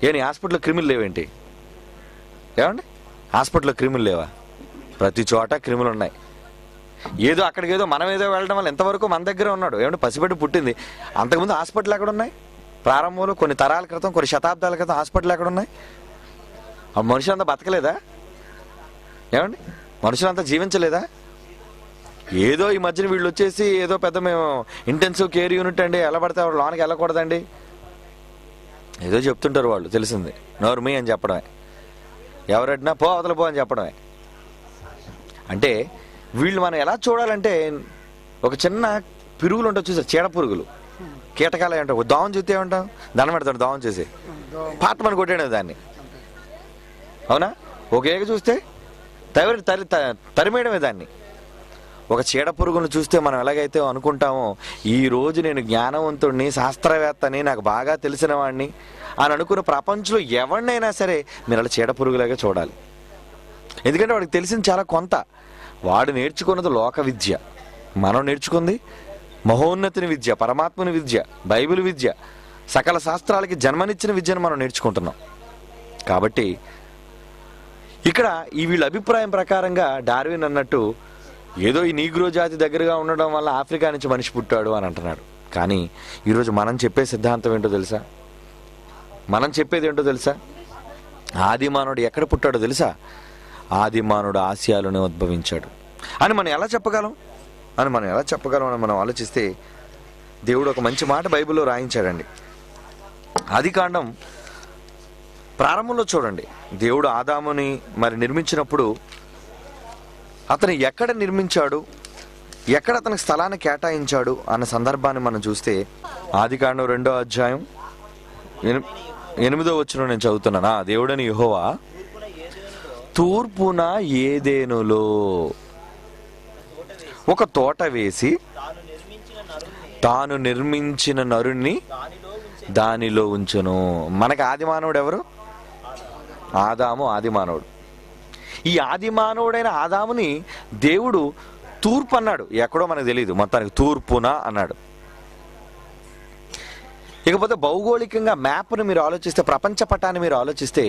ఏని హాస్పిటల్లో క్రిములు లేవేంటి? ఏమండి హాస్పిటల్లో క్రిములు లేవా? ప్రతి చోట క్రిములు ఉన్నాయి. ఏదో అక్కడికి ఏదో మనం ఏదో వెళ్ళడం వల్ల ఎంతవరకు మన దగ్గర ఉన్నాడు. ఏమంటే పసిపెట్టి పుట్టింది, అంతకుముందు హాస్పిటల్ ఎక్కడ ఉన్నాయి? ప్రారంభంలో కొన్ని తరాల క్రితం కొన్ని శతాబ్దాల క్రితం హాస్పిటల్ ఎక్కడ ఉన్నాయి? మనుషులంతా బతకలేదా? ఏమండి మనుషులంతా జీవించలేదా? ఏదో ఈ మధ్యన వీళ్ళు వచ్చేసి ఏదో పెద్ద మేము ఇంటెన్సివ్ కేర్ యూనిట్ అండి, ఎలా పడితే అక్కడ లోనికి వెళ్ళకూడదండి ఏదో చెప్తుంటారు వాళ్ళు. తెలిసింది నోరు మీ అని చెప్పడమే, ఎవరడినా పో అవతల పో అని చెప్పడమే. అంటే వీళ్ళు మనం ఎలా చూడాలంటే ఒక చిన్న పిరుగులు ఉంటాయి చూసారు, చీడ పురుగులు కీటకాలు ఉంటాయి, దోమం చూస్తే ఉంటాం దాన్ని పెడతాడు, దోమం చూసి పాట మనం కొట్టాడు దాన్ని, అవునా? ఒక ఏక చూస్తే తరిమేయడమే దాన్ని. ఒక చీడ పురుగును చూస్తే మనం ఎలాగైతే అనుకుంటామో ఈరోజు నేను జ్ఞానవంతుడిని శాస్త్రవేత్తని నాకు బాగా తెలిసిన వాడిని అని అనుకున్న ప్రపంచంలో ఎవరినైనా సరే మీరు అలా చీడ పురుగులాగా చూడాలి. ఎందుకంటే వాడికి తెలిసింది చాలా కొంత, వాడు నేర్చుకున్నది లోక విద్య, మనం నేర్చుకుంది మహోన్నతిని విద్య, పరమాత్మని విద్య, బైబిల్ విద్య, సకల శాస్త్రాలకి జన్మనిచ్చిన విద్యను మనం నేర్చుకుంటున్నాం. కాబట్టి ఇక్కడ ఈ వీళ్ళ అభిప్రాయం ప్రకారంగా డార్విన్ అన్నట్టు ఏదో ఈ నీగ్రో జాతి దగ్గరగా ఉండడం వల్ల ఆఫ్రికా నుంచి మనిషి పుట్టాడు అని అంటున్నాడు. కానీ ఈరోజు మనం చెప్పే సిద్ధాంతం ఏంటో తెలుసా? మనం చెప్పేది ఏంటో తెలుసా? ఆది మానవుడు ఎక్కడ పుట్టాడో తెలుసా? ఆది మానవుడు ఆసియాలోనే ఉద్భవించాడు అని మనం ఎలా చెప్పగలం అని మనం ఆలోచిస్తే దేవుడు ఒక మంచి మాట బైబిల్లో రాయించాడండి. ఆదికాండం ప్రారంభంలో చూడండి, దేవుడు ఆదాముని మరి నిర్మించినప్పుడు అతను ఎక్కడ నిర్మించాడు, ఎక్కడ అతనికి స్థలాన్ని కేటాయించాడు అన్న సందర్భాన్ని మనం చూస్తే ఆదికాండం 2వ అధ్యాయం 8వ వచనం నేను చదువుతున్నాను. దేవుడని యెహోవా తూర్పున ఏదేనులో ఒక తోట వేసి తాను నిర్మించిన నరుణ్ణి దానిలో ఉంచును. మనకి ఆదిమానవుడు ఎవరు? ఆదాము ఆదిమానవుడు. ఈ ఆదిమానవుడైన ఆదాముని దేవుడు తూర్పు అన్నాడు, ఎక్కడో మనకు తెలియదు, మొత్తానికి తూర్పున అన్నాడు. ఇకపోతే భౌగోళికంగా మ్యాప్ను మీరు ఆలోచిస్తే, ప్రపంచ పటాన్ని మీరు ఆలోచిస్తే,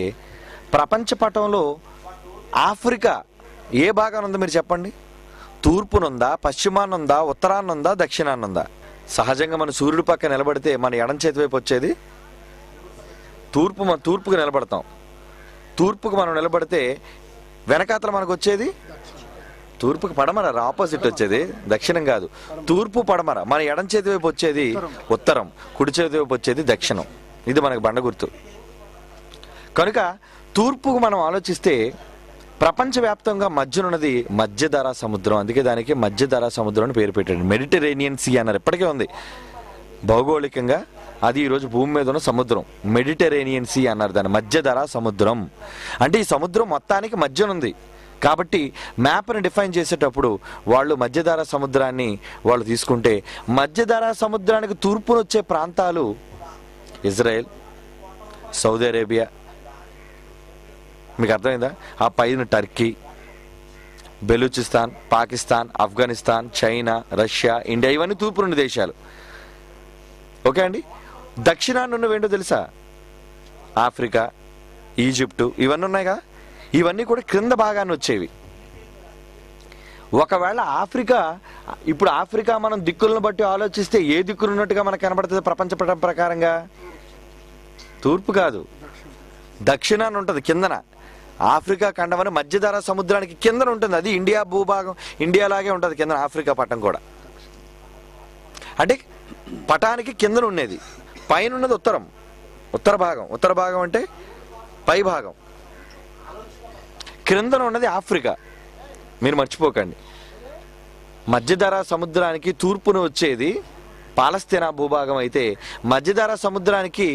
ప్రపంచ పటంలో ఆఫ్రికా ఏ భాగాన ఉందో మీరు చెప్పండి? తూర్పునుందా, పశ్చిమానుందా, ఉత్తరాన్నుందా, దక్షిణాన్నుందా? సహజంగా మన సూర్యుడి పక్క నిలబడితే మన ఎడం చేతి వైపు వచ్చేది తూర్పు, మన తూర్పుకు నిలబడతాం. తూర్పుకు మనం నిలబడితే వెనకాతల మనకు వచ్చేది తూర్పుకు పడమర, ఆపోజిట్ వచ్చేది దక్షిణం కాదు, తూర్పు పడమర. మన ఎడం చేతి వైపు వచ్చేది ఉత్తరం, కుడి చేతి వైపు వచ్చేది దక్షిణం. ఇది మనకు బండ గుర్తు. కనుక తూర్పుకు మనం ఆలోచిస్తే ప్రపంచవ్యాప్తంగా మధ్యనున్నది మధ్యధరా సముద్రం, అందుకే దానికి మధ్యధరా సముద్రం అని పేరు పెట్టాడు. మెడిటరేనియన్ సీ అన్నారు, ఇప్పటికే ఉంది భౌగోళికంగా అది ఈరోజు భూమి మీద ఉన్న సముద్రం మెడిటరేనియన్ సీ అన్నారు దాన్ని, మధ్యధరా సముద్రం. అంటే ఈ సముద్రం మొత్తానికి మధ్యనుంది. కాబట్టి మ్యాప్ని డిఫైన్ చేసేటప్పుడు వాళ్ళు మధ్యధరా సముద్రాన్ని వాళ్ళు తీసుకుంటే మధ్యధరా సముద్రానికి తూర్పును వచ్చే ప్రాంతాలు ఇజ్రాయెల్, సౌదీ అరేబియా, మీకు అర్థమైందా? ఆ పైన Turkey, Balochistan, Pakistan, Afghanistan, China, Russia, India, ఇవన్నీ తూర్పునున్న దేశాలు. ఓకే అండి. దక్షిణాన్ని ఉన్నవేంటో తెలుసా? ఆఫ్రికా, ఈజిప్టు, ఇవన్నీ ఉన్నాయిగా, ఇవన్నీ కూడా క్రింద భాగాన్ని వచ్చేవి. ఒకవేళ ఆఫ్రికా ఇప్పుడు ఆఫ్రికా మనం దిక్కులను బట్టి ఆలోచిస్తే ఏ దిక్కున ఉన్నట్టుగా మనకు కనబడుతుంది ప్రపంచ పటం ప్రకారంగా? తూర్పు కాదు, దక్షిణాన ఉంటుంది, కిందన. ఆఫ్రికా ఖండమని మధ్యధర సముద్రానికి కిందన ఉంటుంది. అది ఇండియా భూభాగం, ఇండియాలాగే ఉంటుంది కిందన ఆఫ్రికా పటం కూడా. అంటే పటానికి కిందన ఉండేది, పైన ఉన్నది ఉత్తరం, ఉత్తర భాగం. ఉత్తర భాగం అంటే పై భాగం. క్రిందన ఉన్నది ఆఫ్రికా, మీరు మర్చిపోకండి. మధ్యధర సముద్రానికి తూర్పును వచ్చేది పాలస్తీనా భూభాగం అయితే, మధ్యధర సముద్రానికి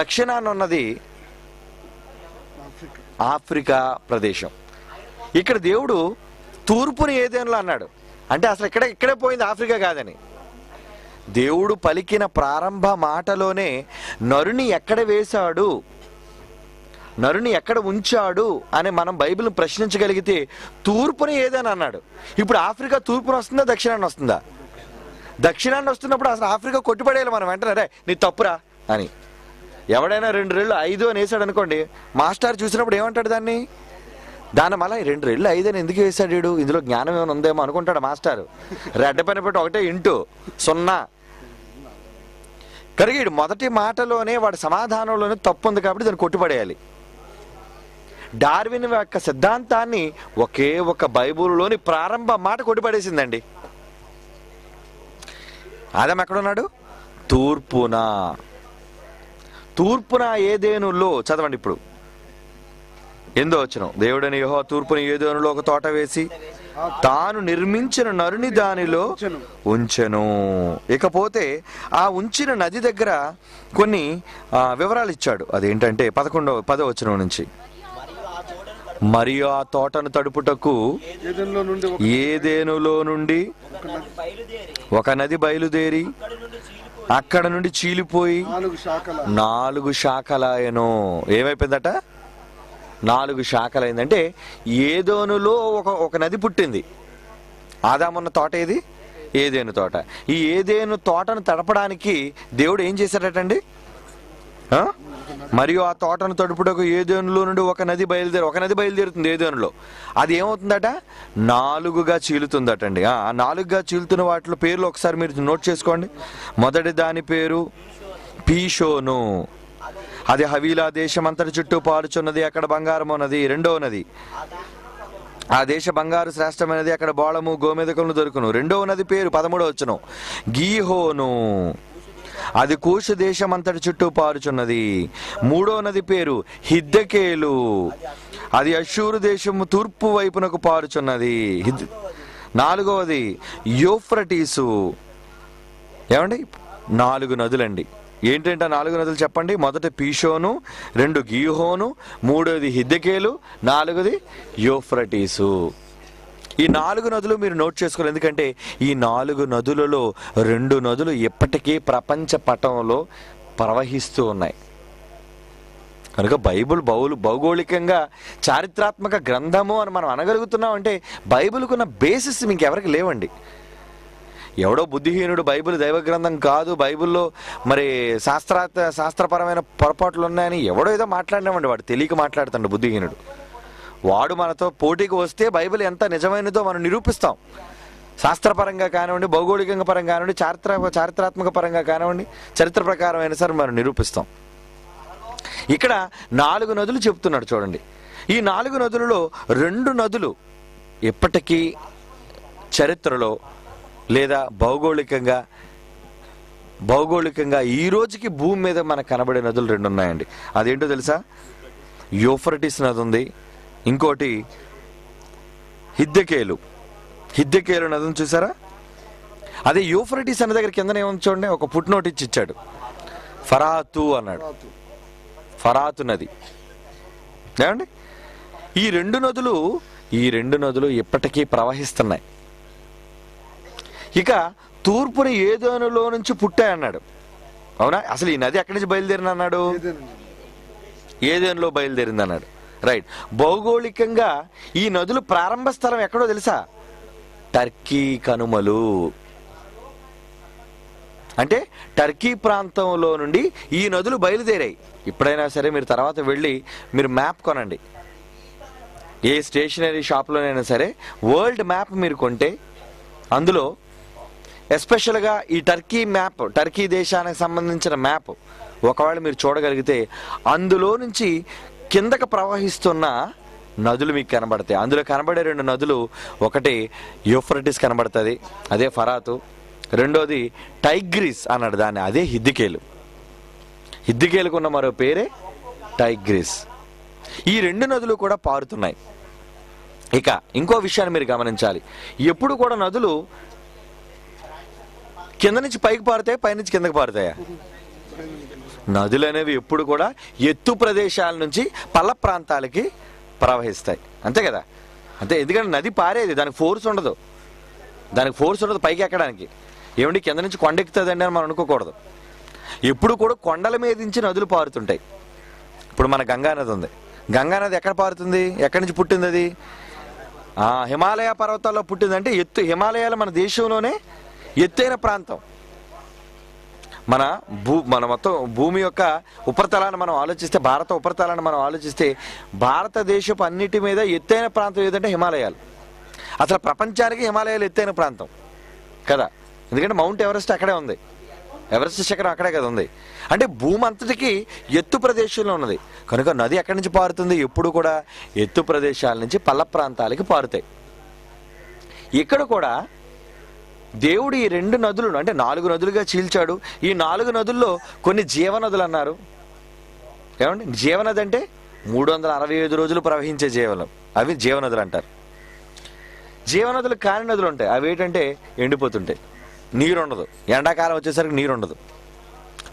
దక్షిణాన ఉన్నది ఆఫ్రికా ప్రదేశం. ఇక్కడ దేవుడు తూర్పుని ఏదేనలో అన్నాడు అంటే అసలు ఇక్కడే పోయింది ఆఫ్రికా కాదని. దేవుడు పలికిన ప్రారంభ మాటలోనే నరుని ఎక్కడ వేశాడు, నరుని ఎక్కడ ఉంచాడు అని మనం బైబిల్ని ప్రశ్నించగలిగితే తూర్పుని ఏదని అన్నాడు. ఇప్పుడు ఆఫ్రికా తూర్పున వస్తుందా దక్షిణాన్ని వస్తుందా? దక్షిణాన్ని వస్తున్నప్పుడు అసలు ఆఫ్రికా కొట్టుపడేయాలి మనం వెంటనే, రే నీ తప్పురా అని. ఎవడైనా 2 రెళ్ళు 5 అని వేసాడు అనుకోండి, మాస్టర్ చూసినప్పుడు ఏమంటాడు దాన్ని? దానివల్ల 2 రెళ్ళు 5 అని ఎందుకు వేసాడు వీడు, ఇందులో జ్ఞానం ఏమైనా ఉందేమో అనుకుంటాడు మాస్టారు. రెడ్డ పైన పెట్టి 1 x 0. కనుక వీడు మొదటి మాటలోనే వాడి సమాధానంలోనే తప్పు ఉంది కాబట్టి దాన్ని కొట్టుపడేయాలి. డార్విన్ యొక్క సిద్ధాంతాన్ని ఒకే ఒక బైబుల్లోని ప్రారంభ మాట కొట్టిపడేసిందండి. ఆదాం ఎక్కడున్నాడు? తూర్పున. తూర్పున ఏదేనులో చదవండి. ఇప్పుడు ఎందో వచ్చిన దేవుడని యెహోవా తూర్పున ఏదేనులో ఒక తోట వేసి తాను నిర్మించిన నరుని దానిలో ఉంచెను. ఇకపోతే ఆ ఉంచిన నది దగ్గర కొన్ని వివరాలు ఇచ్చాడు. అదేంటంటే 11-10 వచనం నుంచి, మరియు ఆ తోటను తడుపుటకు ఏదేనులో నుండి ఒక నది బయలుదేరి అక్కడ నుండి చీలిపోయి 4 శాఖలాయను. ఏమైపోయిందట? 4 శాఖలైందంటే ఏదేనులో ఒక నది పుట్టింది. ఆదామున్న తోట ఏది? ఏదేను తోట. ఈ ఏదేను తోటను తడపడానికి దేవుడు ఏం చేశాడటండి? మరియు ఆ తోటను తడుపుటకు ఏదేనులో నుండి ఒక నది బయలుదేరు. ఒక నది బయలుదేరుతుంది ఏదేనులో. అది ఏమవుతుందట? 4గా చీలుతుందటండి. ఆ 4గా చీలుతున్న వాటిలో పేర్లు ఒకసారి మీరు నోట్ చేసుకోండి. మొదటి దాని పేరు పీషోను, అది హవీలా దేశం అంతటి చుట్టూ పారుచున్నది, అక్కడ బంగారం ఉన్నది. రెండవ నది, ఆ దేశ బంగారు శ్రేష్టమైనది, అక్కడ బోళము గోమేదకులను దొరుకును. రెండవ నది పేరు 13వ వచనం గీహోను, అది కూషు దేశం అంతటి చుట్టూ పారుచున్నది. మూడో నది పేరు హిద్దకేలు, అది అషూరు దేశము తూర్పు వైపునకు పారుచున్నది. 4వది యూఫ్రటీసు. ఏమండి 4 నదులండి. ఏంటంటే 4 నదులు చెప్పండి. మొదట పీషోను, 2 గీహోను, 3వది హిద్దకేలు, 4వది యూఫ్రటీసు. ఈ 4 నదులు మీరు నోట్ చేసుకోవాలి. ఎందుకంటే ఈ 4 నదులలో 2 నదులు ఇప్పటికీ ప్రపంచ పటంలో ప్రవహిస్తూ ఉన్నాయి. కనుక బైబుల్ భౌగోళికంగా చారిత్రాత్మక గ్రంథము అని మనం అనగలుగుతున్నాం అంటే బైబిల్కున్న బేసిస్ ఇంకెవరికి లేవండి. ఎవడో బుద్ధిహీనుడు బైబిల్ దైవ గ్రంథం కాదు, బైబిల్లో మరి శాస్త్రపరమైన పొరపాట్లు ఉన్నాయని ఎవడో ఏదో మాట్లాడినామండి, వాడు తెలియక మాట్లాడుతాడు బుద్ధిహీనుడు. వాడు మనతో పోటీకి వస్తే బైబిల్ ఎంత నిజమైనదో మనం నిరూపిస్తాం. శాస్త్రపరంగా కానివ్వండి, భౌగోళికంగా పరంగా కానివ్వండి, చారిత్రాత్మక పరంగా కానివ్వండి, చరిత్ర ప్రకారమైన సరే మనం నిరూపిస్తాం. ఇక్కడ 4 నదులు చెప్తున్నాడు చూడండి. ఈ 4 నదులలో 2 నదులు ఎప్పటికీ చరిత్రలో లేదా భౌగోళికంగా ఈ రోజుకి భూమి మీద మనకు కనబడే నదులు 2 ఉన్నాయండి. అదేంటో తెలుసా? యూఫ్రటీస్ నది ఉంది, ఇంకోటి హిద్దకేలు. హిద్దకేలు నదిని చూసారా? అదే యూఫ్రటీస్ అన్న దగ్గర కిందనే ఉంచండి, ఒక పుట్నోట్ ఇచ్చి ఇచ్చాడు, ఫరాతు అన్నాడు, ఫరాతు నది. ఏమండి ఈ రెండు నదులు ఇప్పటికీ ప్రవహిస్తున్నాయి. ఇక తూర్పుని ఏదేనులో నుంచి పుట్టాయన్నాడు. అవునా? అసలు ఈ నది ఎక్కడి నుంచి బయలుదేరిన అన్నాడు? ఏదేనులో బయలుదేరింది అన్నాడు. రైట్. భౌగోళికంగా ఈ నదులు ప్రారంభ స్థలం ఎక్కడో తెలుసా? టర్కీ కనుమలు. అంటే టర్కీ ప్రాంతంలో నుండి ఈ నదులు బయలుదేరాయి. ఇప్పుడైనా సరే మీరు తర్వాత వెళ్ళి మీరు మ్యాప్ కొనండి, ఏ స్టేషనరీ షాప్లోనైనా సరే వరల్డ్ మ్యాప్ మీరు కొంటే అందులో ఎస్పెషల్గా ఈ టర్కీ మ్యాప్, టర్కీ దేశానికి సంబంధించిన మ్యాప్ ఒకవేళ మీరు చూడగలిగితే అందులో నుంచి కిందకి ప్రవహిస్తున్న నదులు మీకు కనబడతాయి. అందులో కనబడే రెండు నదులు, ఒకటి యూఫ్రటిస్ కనబడుతుంది, అదే ఫరాతు, రెండోది టైగ్రిస్ అన్నాడు దాన్ని, అదే హిద్దికేలు. హిద్దికేలుకున్న మరో పేరే టైగ్రిస్. ఈ రెండు నదులు కూడా పారుతున్నాయి. ఇక ఇంకో విషయాన్ని మీరు గమనించాలి, ఎప్పుడు కూడా నదులు కింద నుంచి పైకి పారుతాయి, పైనుంచి కిందకి పారుతాయా? నదులు అనేవి ఎప్పుడు కూడా ఎత్తు ప్రదేశాల నుంచి పల్ల ప్రాంతాలకి ప్రవహిస్తాయి, అంతే కదా. అంతే, ఎందుకంటే నది పారేది, దానికి ఫోర్స్ ఉండదు, పైకి ఎక్కడానికి. ఏమండి కింద నుంచి కొండ ఎక్కుతుందండి అని మనం అనుకోకూడదు. ఎప్పుడు కూడా కొండల మీద నుంచి నదులు పారుతుంటాయి. ఇప్పుడు మన గంగానది ఉంది, గంగానది ఎక్కడ పారుతుంది, ఎక్కడి నుంచి పుట్టింది? అది హిమాలయ పర్వతాల్లో పుట్టిందంటే ఎత్తు, హిమాలయాలు మన దేశంలోనే ఎత్తైన ప్రాంతం. మన మొత్తం భూమి యొక్క ఉపరితలాన్ని మనం ఆలోచిస్తే, భారత ఉపరితలాన్ని మనం ఆలోచిస్తే భారతదేశపు అన్నిటి మీద ఎత్తైన ప్రాంతం ఏదంటే హిమాలయాలు. అసలు ప్రపంచానికి హిమాలయాలు ఎత్తైన ప్రాంతం కదా, ఎందుకంటే మౌంట్ ఎవరెస్ట్ అక్కడే ఉంది, ఎవరెస్ట్ శిఖరం అక్కడే కదా ఉంది. అంటే భూమి అంతటికి ఎత్తు ప్రదేశంలో ఉన్నది కనుక నది ఎక్కడి నుంచి పారుతుంది? ఎప్పుడు కూడా ఎత్తు ప్రదేశాల నుంచి పల్ల ప్రాంతాలకి పారుతాయి. ఇక్కడ కూడా దేవుడు ఈ రెండు నదులను, అంటే 4 నదులుగా చీల్చాడు. ఈ 4 నదుల్లో కొన్ని జీవనదులు అన్నారు. ఏమండి జీవనది అంటే 365 రోజులు ప్రవహించే జీవనం, అవి జీవనదులు అంటారు. జీవనదులు కాని నదులు ఉంటాయి, అవి ఏంటంటే ఎండిపోతుంటాయి, నీరు ఉండదు. ఎండాకాలం వచ్చేసరికి నీరు ఉండదు.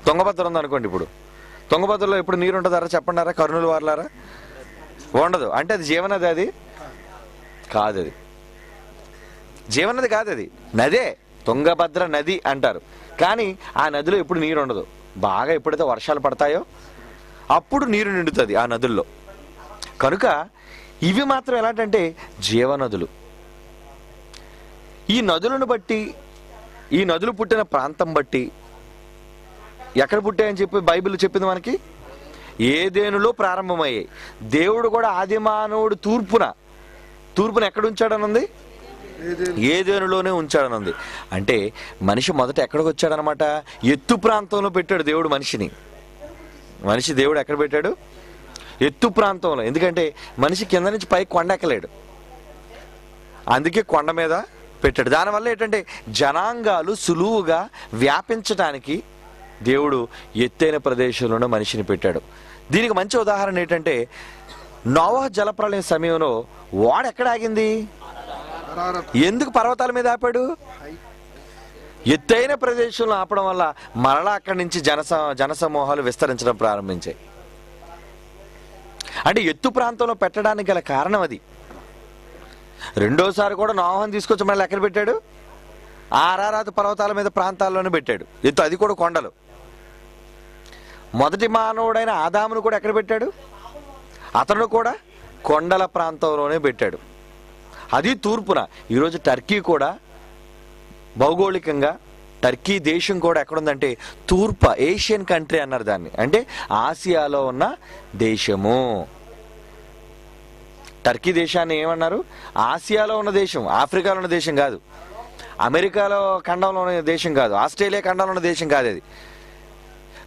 తుంగభద్ర ఉందనుకోండి, ఇప్పుడు తుంగభద్రలో ఇప్పుడు నీరు ఉంటుందారా చెప్పండారా కర్నూలు వారలారా? ఉండదు. అంటే అది జీవనది? అది కాదు, అది జీవనది కాదు, అది నదే, తుంగభద్ర నది అంటారు. కానీ ఆ నదిలో ఎప్పుడు నీరు ఉండదు. బాగా ఎప్పుడైతే వర్షాలు పడతాయో అప్పుడు నీరు నిండుతుంది ఆ నదుల్లో. కనుక ఇవి మాత్రం ఎలాంటంటే జీవనదులు. ఈ నదులను బట్టి, ఈ నదులు పుట్టిన ప్రాంతం బట్టి, ఎక్కడ పుట్టాయని చెప్పి బైబిల్ చెప్పింది మనకి, ఏదేనులో ప్రారంభమయ్యాయి. దేవుడు కూడా ఆది మానవుడు తూర్పున ఎక్కడ ఉంచాడనుంది? ఏదేనులోనే ఉంచాడనుంది. అంటే మనిషి మొదట ఎక్కడికి వచ్చాడనమాట? ఎత్తు ప్రాంతంలో పెట్టాడు దేవుడు మనిషిని. మనిషి దేవుడు ఎక్కడ పెట్టాడు? ఎత్తు ప్రాంతంలో. ఎందుకంటే మనిషి కింద నుంచి పైకి కొండ ఎక్కలేడు, అందుకే కొండ మీద పెట్టాడు. దానివల్ల ఏంటంటే జనాంగాలు సులువుగా వ్యాపించడానికి దేవుడు ఎత్తైన ప్రదేశంలోనే మనిషిని పెట్టాడు. దీనికి మంచి ఉదాహరణ ఏంటంటే నోవహ జలప్రలయం సమయంలో వాడు ఎక్కడ ఆగింది? ఎందుకు పర్వతాల మీద ఆపాడు? ఎత్తైన ప్రదేశంలో ఆపడం వల్ల మరలా అక్కడి నుంచి జనసమూహాలు విస్తరించడం ప్రారంభించాయి. అంటే ఎత్తు ప్రాంతంలో పెట్టడానికి గల కారణం అది. రెండోసారి కూడా నోవాహుని తీసుకొచ్చి మళ్ళీ ఎక్కడ పెట్టాడు? ఆరారాతు పర్వతాల మీద ప్రాంతాల్లోనే పెట్టాడు ఎత్తు, అది కూడా కొండలు. మొదటి మానవుడైన ఆదామును కూడా ఎక్కడ పెట్టాడు? అతను కూడా కొండల ప్రాంతంలోనే పెట్టాడు, అది తూర్పున. ఈరోజు టర్కీ కూడా భౌగోళికంగా టర్కీ దేశం కూడా ఎక్కడుందంటే తూర్పు ఏషియన్ కంట్రీ అన్నారు దాన్ని, అంటే ఆసియాలో ఉన్న దేశము. టర్కీ దేశాన్ని ఏమన్నారు? ఆసియాలో ఉన్న దేశం, ఆఫ్రికాలో ఉన్న దేశం కాదు, అమెరికాలో ఖండంలో ఉన్న దేశం కాదు, ఆస్ట్రేలియా ఖండంలో ఉన్న దేశం కాదు అది.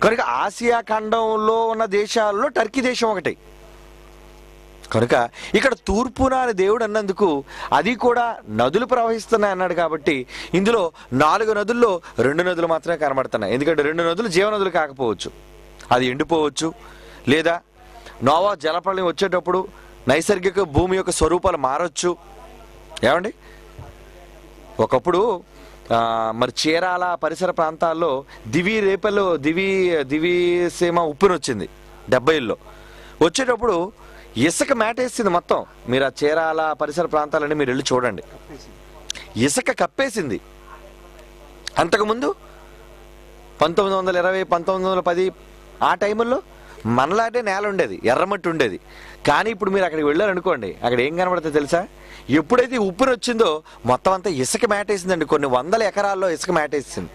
కనుక ఆసియా ఖండంలో ఉన్న దేశాల్లో టర్కీ దేశం ఒకటి. కనుక ఇక్కడ తూర్పున అని దేవుడు అన్నందుకు, అది కూడా నదులు ప్రవహిస్తున్నాయి అన్నాడు కాబట్టి, ఇందులో 4 నదుల్లో 2 నదులు మాత్రమే కనబడుతున్నాయి. ఎందుకంటే 2 నదులు జీవనదులు కాకపోవచ్చు, అది ఎండిపోవచ్చు, లేదా నోవా జలప్రలయం వచ్చేటప్పుడు నైసర్గిక భూమి యొక్క స్వరూపాలు మారచ్చు. ఏమండి ఒకప్పుడు మరి చీరాల పరిసర ప్రాంతాల్లో దివిసీమ ఉప్పును వచ్చింది 70ల్లో. వచ్చేటప్పుడు ఇసుక మేటేసింది మొత్తం. మీరు ఆ చీరాల పరిసర ప్రాంతాలని మీరు వెళ్ళి చూడండి, ఇసుక కప్పేసింది. అంతకుముందు 1920, 1910 ఆ టైముల్లో మనలాగే నేల ఉండేది, ఎర్రమట్టి ఉండేది. కానీ ఇప్పుడు మీరు అక్కడికి వెళ్ళారనుకోండి, అక్కడ ఏం కనబడుతుంది తెలుసా? ఎప్పుడైతే ఉప్పుని వచ్చిందో మొత్తం అంతా ఇసుక మేటేసిందండి, కొన్ని 100 ఎకరాల్లో ఇసుక మేటేసింది.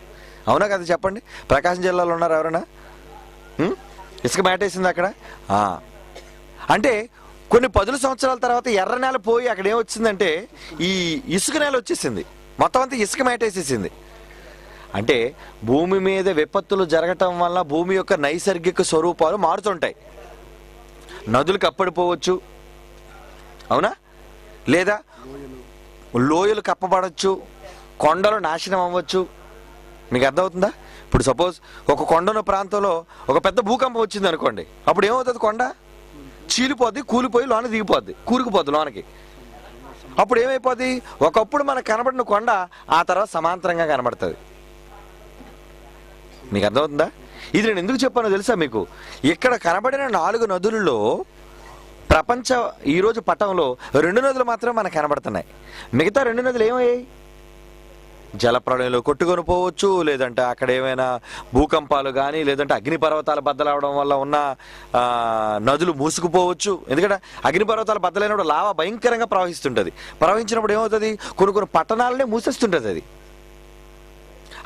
అవునా కదా చెప్పండి? ప్రకాశం జిల్లాలో ఉన్నారు ఎవరైనా? ఇసుక మేటేసింది అక్కడ. అంటే కొన్ని 10 సంవత్సరాల తర్వాత ఎర్ర నేల పోయి అక్కడ ఏమ వచ్చిందంటే ఈ ఇసుక నేల వచ్చేసింది మొత్తం అంతా ఇసుక మేటేసేసింది అంటే భూమి మీద విపత్తులు జరగడం వల్ల భూమి యొక్క నైసర్గిక స్వరూపాలు మారుతుంటాయి నదులు కప్పడిపోవచ్చు అవునా లేదా లోయలు కప్పబడొచ్చు కొండలు నాశనం అవ్వచ్చు మీకు అర్థం అవుతుందా ఇప్పుడు సపోజ్ ఒక కొండన ప్రాంతంలో ఒక పెద్ద భూకంపం వచ్చింది అనుకోండి అప్పుడు ఏమవుతది కొండ చీలిపోద్ది కూలిపోయి లోన దిగిపోద్ది కూరుకుపోద్ది లోనికి అప్పుడు ఏమైపోద్ది ఒకప్పుడు మనకు కనబడిన కొండ ఆ తర్వాత సమాంతరంగా కనబడుతుంది మీకు అర్థమవుతుందా ఇది నేను ఎందుకు చెప్పానో తెలుసా మీకు ఇక్కడ కనబడిన 4 నదులలో ప్రపంచ ఈ రోజు పటంలో 2 నదులు మాత్రమే మనకు కనబడుతున్నాయి మిగతా 2 నదులు ఏమయ్యాయి జలప్రళయంలో కొట్టుకొని పోవచ్చు లేదంటే అక్కడ ఏమైనా భూకంపాలు గాని లేదంటే అగ్నిపర్వతాలు బద్దలవడం వల్ల ఉన్న నదులు మూసుకుపోవచ్చు ఎందుకంటే అగ్నిపర్వతాలు బద్దలైనప్పుడు లావా భయంకరంగా ప్రవహిస్తుంటది ప్రవహించినప్పుడు ఏమవుతది కొన్ని కొన్ని పట్టణాలనే మూసేస్తుంటది అది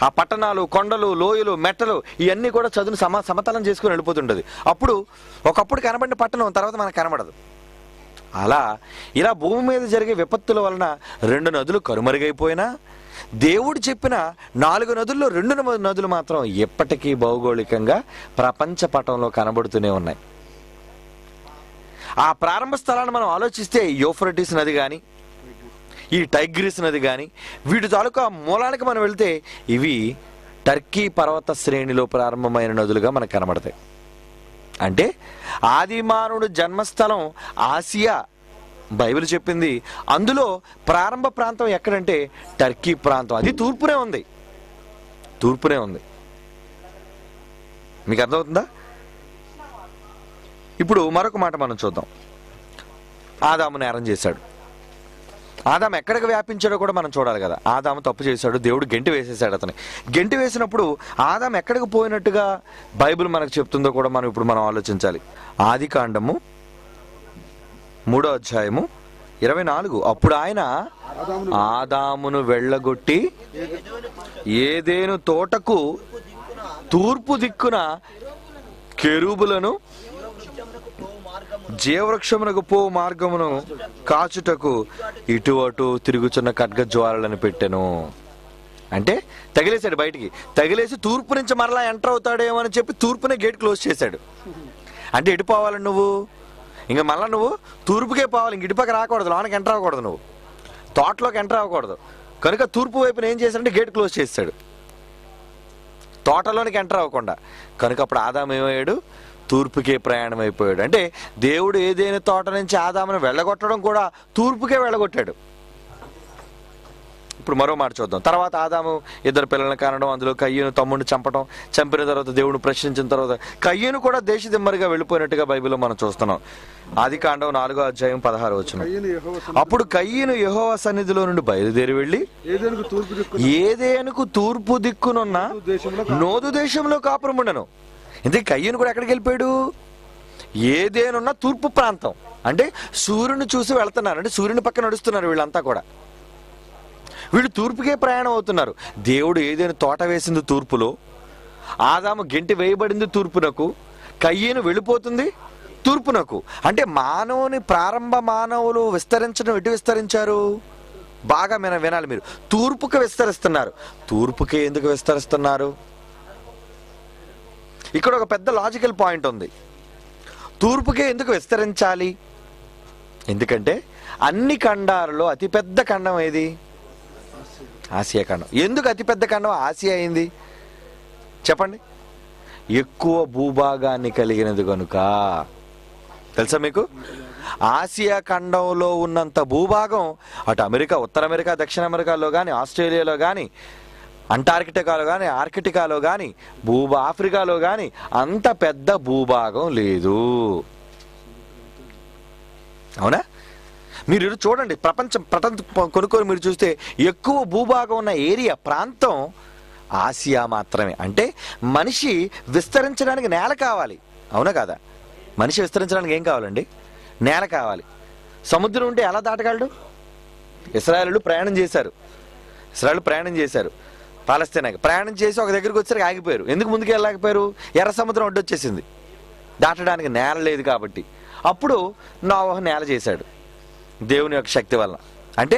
ఆ పట్టణాలు కొండలు లోయలు మెట్టలు ఇవన్నీ కూడా చదును సమతలం చేసుకొని వెళ్ళిపోతుంటది అప్పుడు ఒకప్పుడు కనబడిన పట్టణం తర్వాత మనకు కనబడదు అలా ఇలా భూమి మీద జరిగే విపత్తుల వలన 2 నదులు కరుమరుగైపోయినా దేవుడు చెప్పిన 4 నదుల్లో 2 నదులు మాత్రం ఎప్పటికీ భౌగోళికంగా ప్రపంచ పటంలో కనబడుతూనే ఉన్నాయి ఆ ప్రారంభ స్థలాన్ని మనం ఆలోచిస్తే యూఫ్రటీస్ నది గాని ఈ టైగ్రిస్ నది గాని వీటి తాలూకా మూలానికి మనం వెళ్తే ఇవి టర్కీ పర్వత శ్రేణిలో ప్రారంభమైన నదులుగా మనకు కనబడతాయి అంటే ఆదిమానవుడు జన్మస్థలం ఆసియా బైబిల్ చెప్పింది అందులో ప్రారంభ ప్రాంతం ఎక్కడంటే టర్కీ ప్రాంతం అది తూర్పునే ఉంది మీకు అర్థమవుతుందా ఇప్పుడు మరొక మాట మనం చూద్దాం ఆదాము నేరం చేశాడు ఆదాము ఎక్కడికి వ్యాపించాడో కూడా మనం చూడాలి కదా ఆదాము తప్పు చేశాడు దేవుడు గెంటి వేసేసాడు అతని గెంటి వేసినప్పుడు ఆదాము ఎక్కడికి పోయినట్టుగా బైబిల్ మనకు చెప్తుందో కూడా మనం ఇప్పుడు ఆలోచించాలి ఆదికాండము 3:24 అప్పుడు ఆయన ఆదామును వెళ్ళగొట్టి ఏదేను తోటకు తూర్పు దిక్కున కెరూబులను జీవవృక్షమునకు పో మార్గమును కాచుటకు ఇటు అటు తిరుగుచున్న ఖడ్గ జ్వాలలను పెట్టెను అంటే తగిలేశాడు బయటికి తగిలేసి తూర్పు నుంచి మరలా ఎంటర్ అవుతాడేమో అని చెప్పి తూర్పునే గేట్ క్లోజ్ చేశాడు అంటే ఎటు పోవాలి నువ్వు ఇంకా మళ్ళీ నువ్వు తూర్పుకే పోవాలి ఇంక ఇటుపక్క రాకూడదు లోనికి ఎంటర్ అవ్వకూడదు నువ్వు తోటలోకి ఎంటర్ అవ్వకూడదు కనుక తూర్పు వైపున ఏం చేశాడంటే గేట్ క్లోజ్ చేశాడు తోటలోనికి ఎంటర్ అవ్వకుండా కనుక అప్పుడు ఆదాము ఏమయ్యాడు తూర్పుకే ప్రయాణం అయిపోయాడు అంటే దేవుడు ఏదైనా తోట నుంచి ఆదామును వెళ్ళగొట్టడం కూడా తూర్పుకే వెళ్ళగొట్టాడు ఇప్పుడు మరో మాట చూద్దాం తర్వాత ఆదాము ఇద్దరు పిల్లలను కనడం అందులో కయ్యను తమ్ముడిని చంపడం చంపిన తర్వాత దేవుడిని ప్రశ్నించిన తర్వాత కయ్యను కూడా దేశదిమ్మరిగా వెళ్ళిపోయినట్టుగా బైబిల్లో మనం చూస్తున్నాం ఆదికాండం 4:16 అప్పుడు కయ్యను యెహోవా సన్నిధిలో నుండి బయలుదేరి వెళ్ళి ఏదేనుకు తూర్పు దిక్కునున్న నోదు దేశంలో కాపురం ఉండను ఇంతే కయ్యను కూడా ఎక్కడికి వెళ్ళిపోయాడు ఏదేనున్న తూర్పు ప్రాంతం అంటే సూర్యుని చూసి వెళ్తున్నారు అంటే సూర్యుని పక్కన నడుస్తున్నారు వీళ్ళంతా కూడా వీళ్ళు తూర్పుకే ప్రయాణం అవుతున్నారు దేవుడు ఏదైనా తోట వేసింది తూర్పులో ఆదాము గెంటి వేయబడింది తూర్పునకు కయ్యేను వెళ్ళిపోతుంది తూర్పునకు అంటే మానవుని ప్రారంభ మానవులు విస్తరించడం ఎటు విస్తరించారు బాగా వినాలి మీరు తూర్పుకి విస్తరిస్తున్నారు తూర్పుకే ఎందుకు విస్తరిస్తున్నారు ఇక్కడ ఒక పెద్ద లాజికల్ పాయింట్ ఉంది తూర్పుకే ఎందుకు విస్తరించాలి ఎందుకంటే అన్ని ఖండాలలో అతిపెద్ద ఖండం ఏది ఆసియా ఖండం ఎందుకు అతిపెద్ద ఖండం ఆసియా అయింది చెప్పండి ఎక్కువ భూభాగాన్ని కలిగినది కనుక తెలుసా మీకు ఆసియా ఖండంలో ఉన్నంత భూభాగం అటు అమెరికా ఉత్తర అమెరికా దక్షిణ అమెరికాలో కానీ ఆస్ట్రేలియాలో కానీ అంటార్కిటికాలో కానీ ఆర్కిటికాలో కానీ ఆఫ్రికాలో కానీ అంత పెద్ద భూభాగం లేదు అవునా మీరు చూడండి ప్రపంచం కొనుక్కొని మీరు చూస్తే ఎక్కువ భూభాగం ఉన్న ఏరియా ప్రాంతం ఆసియా మాత్రమే అంటే మనిషి విస్తరించడానికి నేల కావాలి అవునా కదా మనిషి విస్తరించడానికి ఏం కావాలండి నేల కావాలి సముద్రం ఉంటే ఎలా దాటగలడు ఇశ్రాయేలు ప్రయాణం చేశారు పాలస్తీనాకి ప్రయాణం చేసి ఒక దగ్గరికి వచ్చేసరికి ఆగిపోయారు ఎందుకు ముందుకు వెళ్ళలేకపోయారు ఎర్ర సముద్రం అడ్డొచ్చేసింది దాటడానికి నేల లేదు కాబట్టి అప్పుడు నోవహు నేల చేశాడు దేవుని యొక్క శక్తి వల్ల. అంటే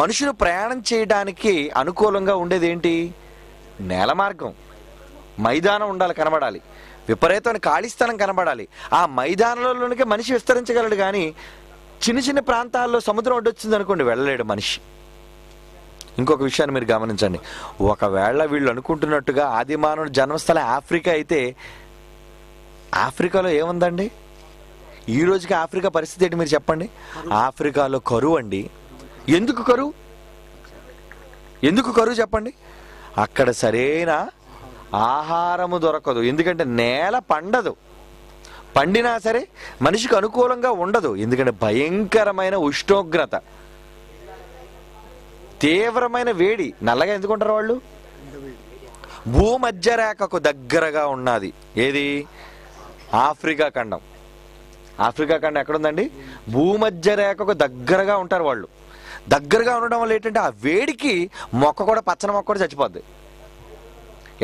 మనుషులు ప్రయాణం చేయడానికి అనుకూలంగా ఉండేది ఏంటి? నేల మార్గం, మైదానం ఉండాలి, కనబడాలి, విపరీతమైన ఖాళీ స్థలం కనబడాలి. ఆ మైదానంలోనికి మనిషి విస్తరించగలడు, కానీ చిన్న చిన్న ప్రాంతాల్లో సముద్రం అడ్డొచ్చింది అనుకోండి, వెళ్ళలేడు మనిషి. ఇంకొక విషయాన్ని మీరు గమనించండి, ఒకవేళ వీళ్ళు అనుకుంటున్నట్టుగా ఆది మానవుడి జన్మస్థలం ఆఫ్రికా అయితే ఆఫ్రికాలో ఏముందండి? ఈ రోజుకి ఆఫ్రికా పరిస్థితి ఏంటి మీరు చెప్పండి? ఆఫ్రికాలో కరువు అండి. ఎందుకు కరువు? ఎందుకు కరువు చెప్పండి? అక్కడ సరైన ఆహారము దొరకదు, ఎందుకంటే నేల పండదు, పండినా సరే మనిషికి అనుకూలంగా ఉండదు, ఎందుకంటే భయంకరమైన ఉష్ణోగ్రత, తీవ్రమైన వేడి. నల్లగా ఎందుకుంటారు వాళ్ళు? భూమధ్యరేఖకు దగ్గరగా ఉన్నది ఏది? ఆఫ్రికా ఖండం. ఆఫ్రికా ఖండం ఎక్కడుందండి? భూమధ్యరేఖకు దగ్గరగా ఉంటారు వాళ్ళు. దగ్గరగా ఉండడం వల్ల ఏంటంటే ఆ వేడికి మొక్క కూడా, పచ్చని మొక్క కూడా చచ్చిపోద్ది.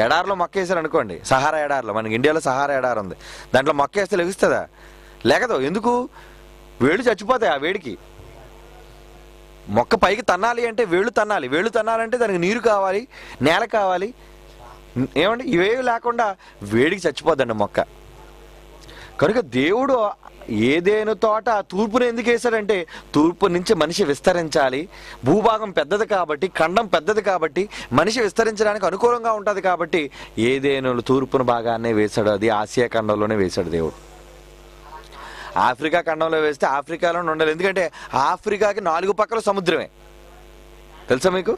ఎడారిలో మొక్క వేసారు అనుకోండి, సహారా ఎడారిలో, మనకి ఇండియాలో సహారా ఎడారి ఉంది, దాంట్లో మొక్క వేస్తే లెగుస్తుందా? లేకదు. ఎందుకు? వేళ్ళు చచ్చిపోతాయి ఆ వేడికి. మొక్క పైకి తన్నాలి అంటే వేళ్ళు తన్నాలి, వేళ్ళు తన్నాలంటే దానికి నీరు కావాలి, నేల కావాలి. ఏమండి, ఇవేవి లేకుండా వేడికి చచ్చిపోద్దండి మొక్క. కనుక దేవుడు ఏదేను తోట తూర్పును ఎందుకు వేశాడంటే, తూర్పు నుంచి మనిషి విస్తరించాలి, భూభాగం పెద్దది కాబట్టి, ఖండం పెద్దది కాబట్టి, మనిషి విస్తరించడానికి అనుకూలంగా ఉంటుంది కాబట్టి ఏదేను తూర్పును భాగాన్నే వేశాడు. అది ఆసియా ఖండంలోనే వేశాడు దేవుడు. ఆఫ్రికా ఖండంలో వేస్తే ఆఫ్రికాలోనే ఉండాలి, ఎందుకంటే ఆఫ్రికాకి నాలుగు పక్కల సముద్రమే. తెలుసా మీకు?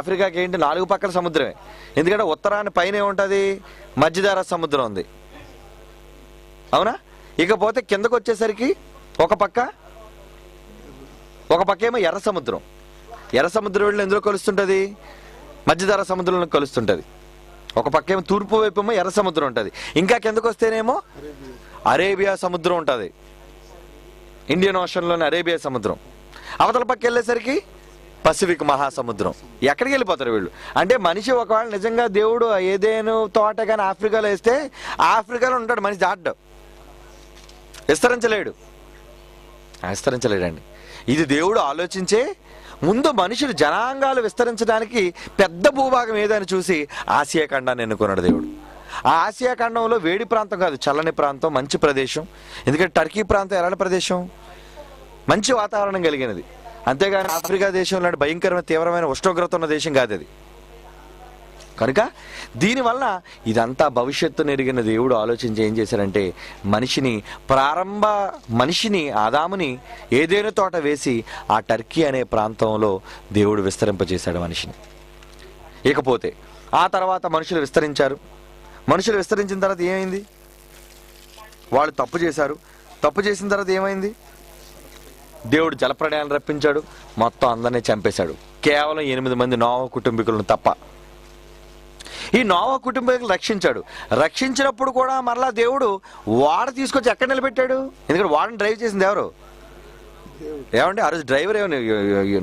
ఆఫ్రికాకి ఏంటి? నాలుగు పక్కల సముద్రమే. ఎందుకంటే ఉత్తరాన్ని పైన ఏముంటుంది? మధ్యధారా సముద్రం ఉంది, అవునా? ఇకపోతే కిందకు వచ్చేసరికి ఒక పక్క ఏమో ఎర్ర సముద్రం. ఎర్ర సముద్రం వెళ్ళి ఎందులో కలుస్తుంటుంది? మధ్యధారా సముద్రంలో కలుస్తుంటుంది. ఒక పక్క ఏమో తూర్పు వైపు ఏమో ఎర్ర సముద్రం ఉంటుంది, ఇంకా కిందకు వస్తేనేమో అరేబియా సముద్రం ఉంటుంది, ఇండియన్ ఓషన్లోని అరేబియా సముద్రం. అవతల పక్క వెళ్ళేసరికి పసిఫిక్ మహాసముద్రం. ఎక్కడికి వెళ్ళిపోతారు వీళ్ళు? అంటే మనిషి ఒకవేళ నిజంగా దేవుడు ఏదేను తోట కానీ ఆఫ్రికాలో వేస్తే ఆఫ్రికాలో ఉంటాడు మనిషి, దాటడు, విస్తరించలేడు, విస్తరించలేడండి. ఇది దేవుడు ఆలోచించే ముందు మనుషులు జనాంగాలు విస్తరించడానికి పెద్ద భూభాగం ఏదని చూసి ఆసియా ఖండాన్ని ఎన్నుకున్నాడు దేవుడు. ఆ ఆసియా ఖండంలో వేడి ప్రాంతం కాదు, చల్లని ప్రాంతం, మంచి ప్రదేశం. ఎందుకంటే టర్కీ ప్రాంతం ఎలాంటి ప్రదేశం? మంచి వాతావరణం కలిగినది. అంతేగాని ఆఫ్రికా దేశం లాంటి భయంకరమైన తీవ్రమైన ఉష్ణోగ్రత ఉన్న దేశం కాదు అది. కనుక దీనివల్ల ఇదంతా భవిష్యత్తును ఎరిగిన దేవుడు ఆలోచించి ఏం చేశారంటే, మనిషిని ఆదాముని ఏదేను తోట వేసి ఆ టర్కీ అనే ప్రాంతంలో దేవుడు విస్తరింపజేశాడు మనిషిని. ఇకపోతే ఆ తర్వాత మనుషులు విస్తరించారు. మనుషులు విస్తరించిన తర్వాత ఏమైంది? వాళ్ళు తప్పు చేశారు. తప్పు చేసిన తర్వాత ఏమైంది? దేవుడు జలప్రళయాన్ని రప్పించాడు, మొత్తం అందరినీ చంపేశాడు. కేవలం 8 మంది నోవహు కుటుంబీకులను తప్ప. ఈ నోవహు కుటుంబీకులను రక్షించాడు. రక్షించినప్పుడు కూడా మరలా దేవుడు వాడ తీసుకొచ్చి ఎక్కడ నిలబెట్టాడు? ఎందుకంటే వాడని డ్రైవ్ చేసింది ఎవరు? ఏమండి, ఆ రోజు డ్రైవర్ ఏమైనా,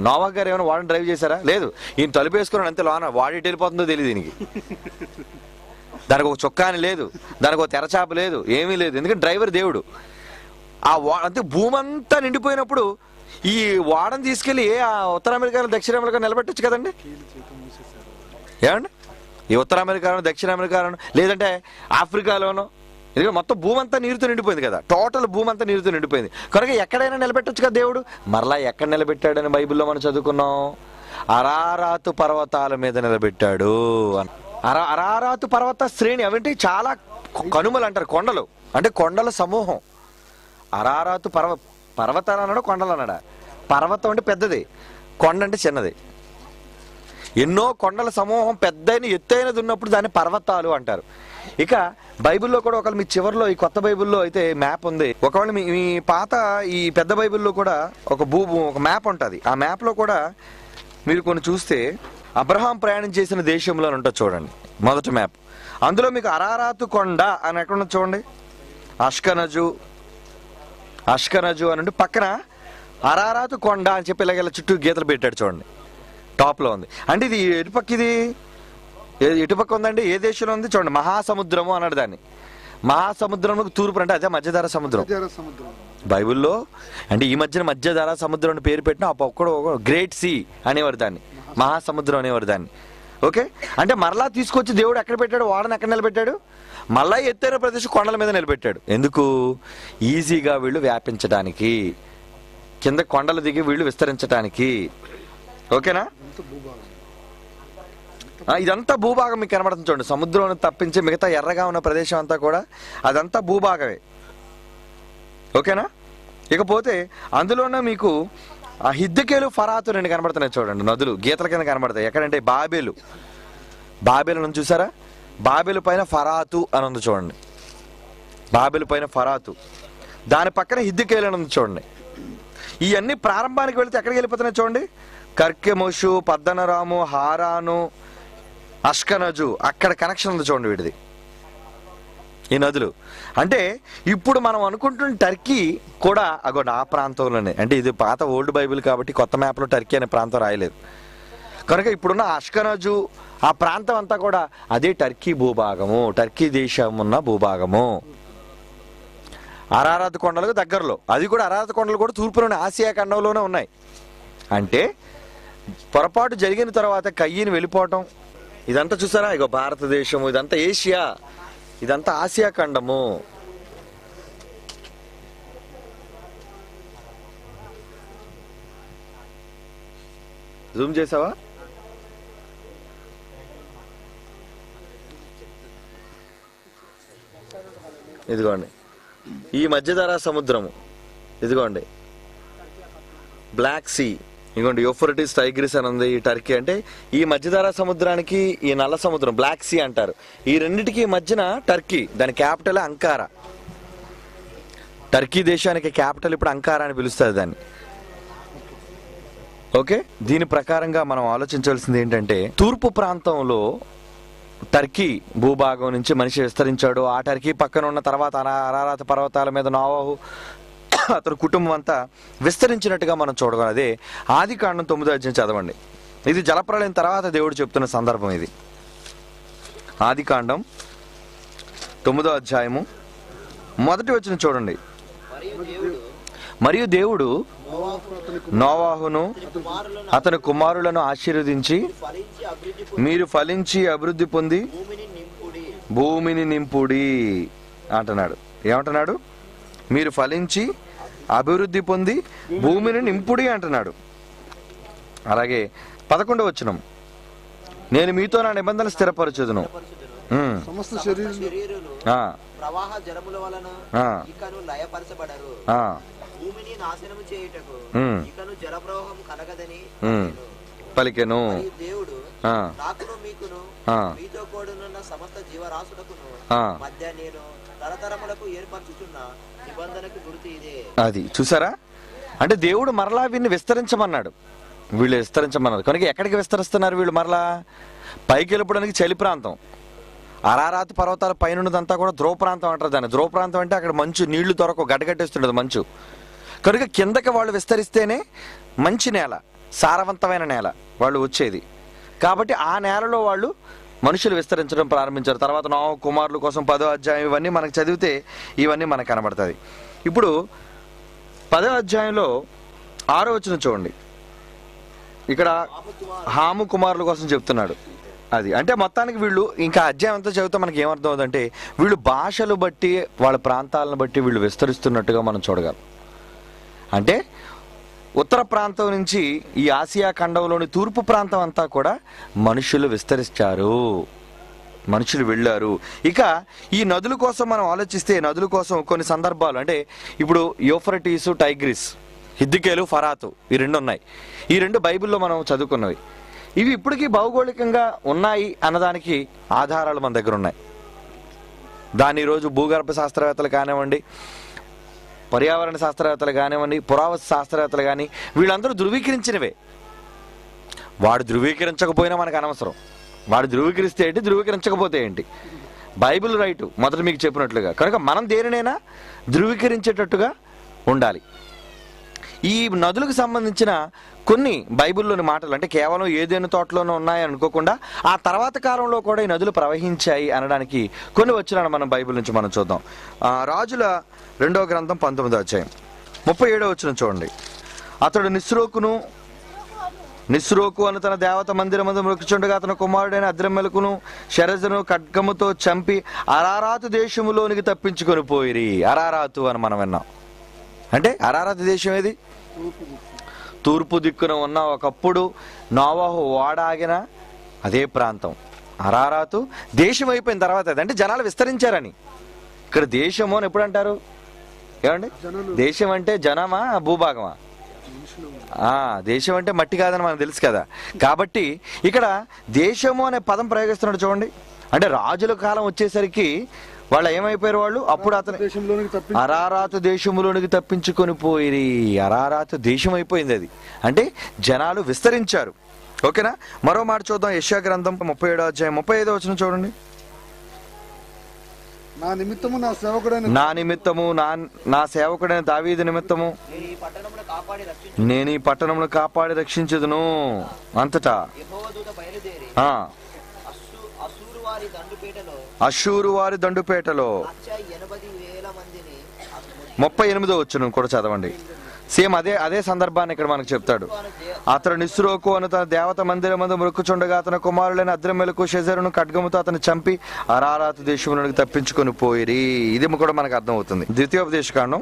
నోవహు గారు ఏమైనా వాడని డ్రైవ్ చేశారా? లేదు, ఈయన తలుపు వేసుకున్నాడు అంతే. లోన వాడి వెళ్ళిపోతుందో తెలియదు దీనికి. దానికి ఒక చొక్కాని లేదు, దానికి ఒక తెరచాప లేదు, ఏమీ లేదు, ఎందుకంటే డ్రైవర్ దేవుడు. అంతే. భూమంతా నిండిపోయినప్పుడు ఈ వాడని తీసుకెళ్ళి ఉత్తర అమెరికాలో దక్షిణ అమెరికా నిలబెట్టచ్చు కదండి. ఏమండి, ఈ ఉత్తర అమెరికాలో దక్షిణ అమెరికాలోనో లేదంటే ఆఫ్రికాలోనో, ఎందుకంటే మొత్తం భూమంతా నీరుతో నిండిపోయింది కదా, టోటల్ భూమంతా నీరుతో నిండిపోయింది. కనుక ఎక్కడైనా నిలబెట్టచ్చు కదా దేవుడు. మరలా ఎక్కడ నిలబెట్టాడని బైబిల్లో మనం చదువుకున్నాం? అరారాతు పర్వతాల మీద నిలబెట్టాడు. అరారాతు పర్వత శ్రేణి అవంటే చాలా కనుమలు అంటారు, కొండలు అంటే కొండల సమూహం. అరారాతు పర్వతాలు అన్నాడు, కొండలు అన్నాడా? పర్వతం అంటే పెద్దది, కొండ అంటే చిన్నది. ఎన్నో కొండల సమూహం పెద్దైన ఎత్తైనది ఉన్నప్పుడు దాన్ని పర్వతాలు అంటారు. ఇక బైబిల్లో కూడా ఒకవేళ మీ చివరిలో ఈ కొత్త బైబిల్లో అయితే మ్యాప్ ఉంది, ఒకవేళ మీ పాత ఈ పెద్ద బైబిల్లో కూడా ఒక మ్యాప్ ఉంటుంది. ఆ మ్యాప్లో కూడా మీరు కొన్ని చూస్తే అబ్రహాం ప్రయాణం చేసిన దేశంలో ఉంటుంది చూడండి, మొదటి మ్యాప్. అందులో మీకు అరారాతు కొండ అని ఎక్కడ ఉన్నది చూడండి, అష్కనజు అని పక్కన అరారాతు కొండ అని చెప్పి ఇలాగ చుట్టూ గీతలు పెట్టాడు చూడండి, టాప్లో ఉంది. అంటే ఇది ఎటుపక్క, ఇది ఎటుపక్క ఉందండి, ఏ దేశంలో ఉంది చూడండి. మహాసముద్రము అన్నాడు దాన్ని, మహాసముద్రంలో తూర్పు అంటే అదే మధ్యధార సముద్రం. బైబిల్లో అంటే ఈ మధ్యన మధ్యధారా సముద్రం అని పేరు పెట్టిన ఒక్కడో గ్రేట్ సీ అనేవారు దాన్ని, మహాసముద్రం అనేవారు దాన్ని. ఓకే, అంటే మరలా తీసుకొచ్చి దేవుడు ఎక్కడ పెట్టాడు? వాడని ఎక్కడ నిలబెట్టాడు? మళ్ళా ఎత్తైన ప్రదేశం కొండల మీద నిలబెట్టాడు. ఎందుకు? ఈజీగా వీళ్ళు వ్యాపించడానికి, కింద కొండలు దిగి వీళ్ళు విస్తరించడానికి. ఓకేనా? ఇదంతా భూభాగం మీకు కనబడుతుంది చూడండి. సముద్రం తప్పించి మిగతా ఎర్రగా ఉన్న ప్రదేశం అంతా కూడా అదంతా భూభాగమే. ఓకేనా? ఇకపోతే అందులోనే మీకు ఆ హిద్దకేలు, ఫరాతు రెండు కనబడుతున్నాయి చూడండి. నదులు గీతల కింద కనబడతాయి. ఎక్కడంటే బాబేలు, బాబేలు చూసారా? బాబేలు పైన ఫరాతు అని ఉంది చూడండి. బాబేలు పైన ఫరాతు, దాని పక్కన హిద్దకేలు అని ఉంది చూడండి. ఇవన్నీ ప్రారంభానికి వెళితే ఎక్కడికి వెళ్ళిపోతున్నాయి చూడండి. కర్కెమోషు, పద్దనరాము, హారాను, అష్కనజు, అక్కడ కనెక్షన్ ఉంది చూడండి వీటిది, ఈ నదులు. అంటే ఇప్పుడు మనం అనుకుంటున్న టర్కీ కూడా అగో ఆ ప్రాంతంలోనే. అంటే ఇది పాత ఓల్డ్ బైబిల్ కాబట్టి కొత్త మ్యాప్లో టర్కీ అనే ప్రాంతం రాయలేదు కనుక ఇప్పుడున్న అష్కనజు ఆ ప్రాంతం అంతా కూడా అదే టర్కీ భూభాగము, టర్కీ దేశం ఉన్న భూభాగము. అరారత్ కొండలకు దగ్గరలో, అది కూడా అరారత్ కొండలు కూడా తూర్పులోనే ఆసియా ఖండంలోనే ఉన్నాయి. అంటే పొరపాటు జరిగిన తర్వాత కయ్యని వెళ్ళిపోవటం, ఇదంతా చూసారా? ఇక భారతదేశము, ఇదంతా ఏషియా, ఇదంతా ఆసియా ఖండము. జూమ్ చేసావా? ఇదిగోండి ఈ మధ్యధరా సముద్రము, ఇదిగోండి బ్లాక్ సీ, ఇదిగోండి యూఫ్రటీస్, టైగ్రిస్ అని ఉంది. ఈ టర్కీ అంటే ఈ మధ్యధరా సముద్రానికి, ఈ నల్ల సముద్రం బ్లాక్ సీ అంటారు, ఈ రెండింటికి మధ్యన టర్కీ. దాని క్యాపిటల్ అంకారా. టర్కీ దేశానికి క్యాపిటల్ ఇప్పుడు అంకారా అని పిలుస్తారు దాన్ని. ఓకే, దీని ప్రకారంగా మనం ఆలోచించాల్సింది ఏంటంటే తూర్పు ప్రాంతంలో టర్కీ భూభాగం నుంచి మనిషి విస్తరించాడు. ఆ టర్కీ పక్కన ఉన్న తర్వాత అరారాత పర్వతాల మీద నోవాహు అతని కుటుంబం అంతా విస్తరించినట్టుగా మనం చూడగలం. అదే ఆది కాండం 9వ అధ్యాయం చదవండి. ఇది జలప్రలయం తర్వాత దేవుడు చెప్తున్న సందర్భం. ఇది ఆది కాండం 9వ అధ్యాయము మొదటి వచనం చూడండి. మరియు దేవుడు నోవాహును అతని కుమారులను ఆశీర్వదించి, మీరు ఫలించి అభివృద్ధి పొంది భూమిని నింపుడి అంటున్నాడు. ఏమంటున్నాడు? మీరు ఫలించి అభివృద్ధి పొంది భూమిని నింపుడి అంటున్నాడు. అలాగే 11వ వచనం, నేను మీతో నా నిబంధన స్థిరపరచుదును, పలికెను అది. చూసారా? అంటే దేవుడు మరలా వీళ్ళని విస్తరించమన్నాడు, వీళ్ళు విస్తరించమన్నారు. కనుక ఎక్కడికి విస్తరిస్తున్నారు వీళ్ళు? మరలా పైకి వెళ్ళిపోవడానికి చలి ప్రాంతం. అరారాత్ పర్వతాల పైనదంతా కూడా ధ్రువ ప్రాంతం అంటారు దాన్ని. ధ్రువ ప్రాంతం అంటే అక్కడ మంచు, నీళ్లు దొరకవు, గడ్డగట్టేస్తుండదు మంచు. కనుక కిందకి వాళ్ళు విస్తరిస్తేనే మంచి నేల, సారవంతమైన నేల వాళ్ళు వచ్చేది. కాబట్టి ఆ నేలలో వాళ్ళు మనుషులు విస్తరించడం ప్రారంభించారు. తర్వాత నోవహు కుమారుల కోసం 10వ అధ్యాయం ఇవన్నీ మనకు చదివితే ఇవన్నీ మనకు కనబడుతుంది. ఇప్పుడు 10వ అధ్యాయంలో 6వ వచనం చూడండి. ఇక్కడ హాము కుమారుల కోసం చెప్తున్నాడు. అది అంటే మొత్తానికి వీళ్ళు ఇంకా అధ్యాయం అంతా చదివితే మనకి ఏమర్థం అవుతుందంటే వీళ్ళు భాషలు బట్టి, వాళ్ళ ప్రాంతాలను బట్టి వీళ్ళు విస్తరిస్తున్నట్టుగా మనం చూడగలం. అంటే ఉత్తర ప్రాంతం నుంచి ఈ ఆసియా ఖండంలోని తూర్పు ప్రాంతం అంతా కూడా మనుషులు విస్తరించారు, మనుషులు వెళ్ళారు. ఇక ఈ నదుల కోసం మనం ఆలోచిస్తే నదుల కోసం కొన్ని సందర్భాలు, అంటే ఇప్పుడు యూఫ్రటీసు, టైగ్రిస్, హిద్దకేలు, ఫరాతు ఈ రెండు ఉన్నాయి. ఈ రెండు బైబిల్లో మనం చదువుకున్నవి. ఇవి ఇప్పటికీ భౌగోళికంగా ఉన్నాయి అన్నదానికి ఆధారాలు మన దగ్గర ఉన్నాయి. దాన్ని ఈరోజు భూగర్భ శాస్త్రవేత్తలు కానివ్వండి, పర్యావరణ శాస్త్రవేత్తలు కానివ్వండి, పురావస్తు శాస్త్రవేత్తలు కానీ వీళ్ళందరూ ధృవీకరించినవే. వాడు ధృవీకరించకపోయినా మనకు అనవసరం. వాడు ధృవీకరిస్తే ఏంటి, ధృవీకరించకపోతే ఏంటి? బైబిల్ రైటు మొదట మీకు చెప్పినట్లుగా. కనుక మనం దేనినైనా ధృవీకరించేటట్టుగా ఉండాలి. ఈ నదులకు సంబంధించిన కొన్ని బైబిల్లోని మాటలు, అంటే కేవలం ఏదేను తోటలోనూ ఉన్నాయని అనుకోకుండా ఆ తర్వాత కాలంలో కూడా ఈ నదులు ప్రవహించాయి అనడానికి కొన్ని వచనాలను మనం బైబిల్ నుంచి మనం చూద్దాం. రాజుల 2వ గ్రంథం 19వ అధ్యాయం. 37వ వచనం చూడండి. అతడు నిస్రోకు అను తన దేవత మందిరమందు మ్రొక్కుచుండగా అతని కుమారుడైన అద్రమెలకును షెరెజను ఖడ్గముతో చంపి అరారాతు దేశములోనికి తప్పించుకొని పోయిరి. అరారాతు అని మనం విన్నాం. అంటే అరారాతు దేశం ఏది? తూర్పు దిక్కున ఉన్న ఒకప్పుడు నోవాహు వాడాగిన అదే ప్రాంతం అరారాతు దేశం అయిపోయిన తర్వాత అది. అంటే జనాలు విస్తరించారని. ఇక్కడ దేశము అని ఎప్పుడు అంటారు? ఏమండి, దేశం అంటే జనమా భూభాగమా? దేశం అంటే మట్టి కాదని మనకు తెలుసు కదా. కాబట్టి ఇక్కడ దేశము అనే పదం ప్రయోగిస్తున్నాడు చూడండి. అంటే రాజుల కాలం వచ్చేసరికి వాళ్ళు ఏమైపోయారు? వాళ్ళు అప్పుడు అతను అరారాతు దేశంలోనికి తప్పించుకొని పోయిరి. అరారాతు దేశం అయిపోయింది అది. అంటే జనాలు విస్తరించారు. ఓకేనా, మరో మాట చూద్దాం. యెషయా గ్రంథం 37వ అధ్యాయం 35వ వచనం చూడండి. నా సేవకుడైన దావీదు నిమిత్తము నేను ఈ పట్టణమును కాపాడి రక్షించుదును. అంతటా అశూరు వారి దండుపేటలో 38వ వచనం కూడా చదవండి. సేమ్ అదే సందర్భాన్ని ఇక్కడ మనకు చెప్తాడు. అతడు నిస్రోకు అను తన దేవత మందిరమందు మ్రొక్కుచుండగా అతని కుమారులైన అద్రమెలకు షెజరును ఖడ్గముతో అతను చంపి అరారాతు దేశంలోనికి తప్పించుకొని పోయిరి. ఇది కూడా మనకు అర్థమవుతుంది. ద్వితీయోపదేశకాండం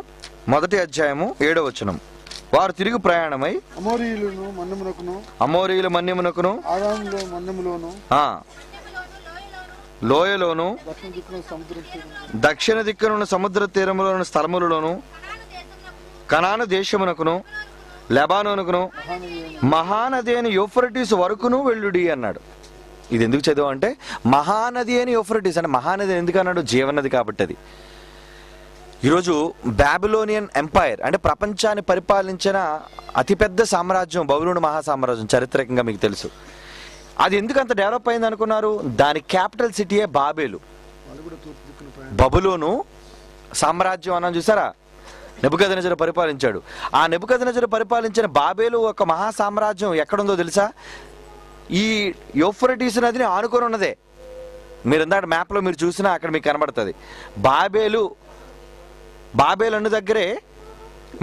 1వ అధ్యాయము 7వ వచనం. వారు తిరిగి ప్రయాణమై అమోరీయుల మన్యమునకును లోయలోను దక్షిణ దిక్కున సముద్ర తీరములోను స్థలములలోను కనాను దేశమునకును లెబానోనుకును మహానది అని యూఫ్రటీస్ వరకును వెళ్ళుడి అన్నాడు. ఇది ఎందుకు చదివా అంటే మహానది అని యూఫ్రటీస్ అంటే మహానది ఎందుకు అన్నాడు? జీవనది కాబట్టి. అది ఈరోజు బాబిలోనియన్ ఎంపైర్ అంటే ప్రపంచాన్ని పరిపాలించిన అతిపెద్ద సామ్రాజ్యం బబులోను మహాసామ్రాజ్యం చరిత్రకంగా మీకు తెలుసు. అది ఎందుకు అంత డెవలప్ అయింది అనుకున్నారు? దాని క్యాపిటల్ సిటీయే బాబేలు. బబులోను సామ్రాజ్యం అన్నాను చూసారా, నెబుకద్నెజరు పరిపాలించాడు. ఆ నెబుకద్నెజరు పరిపాలించిన బాబేలు ఒక మహాసామ్రాజ్యం ఎక్కడుందో తెలుసా? ఈ యూఫ్రటీస్ నదిని ఆనుకొని ఉన్నదే. మీరు ఇందాక మ్యాప్లో మీరు చూసినా అక్కడ మీకు కనబడుతుంది. బాబేలు అన్న దగ్గరే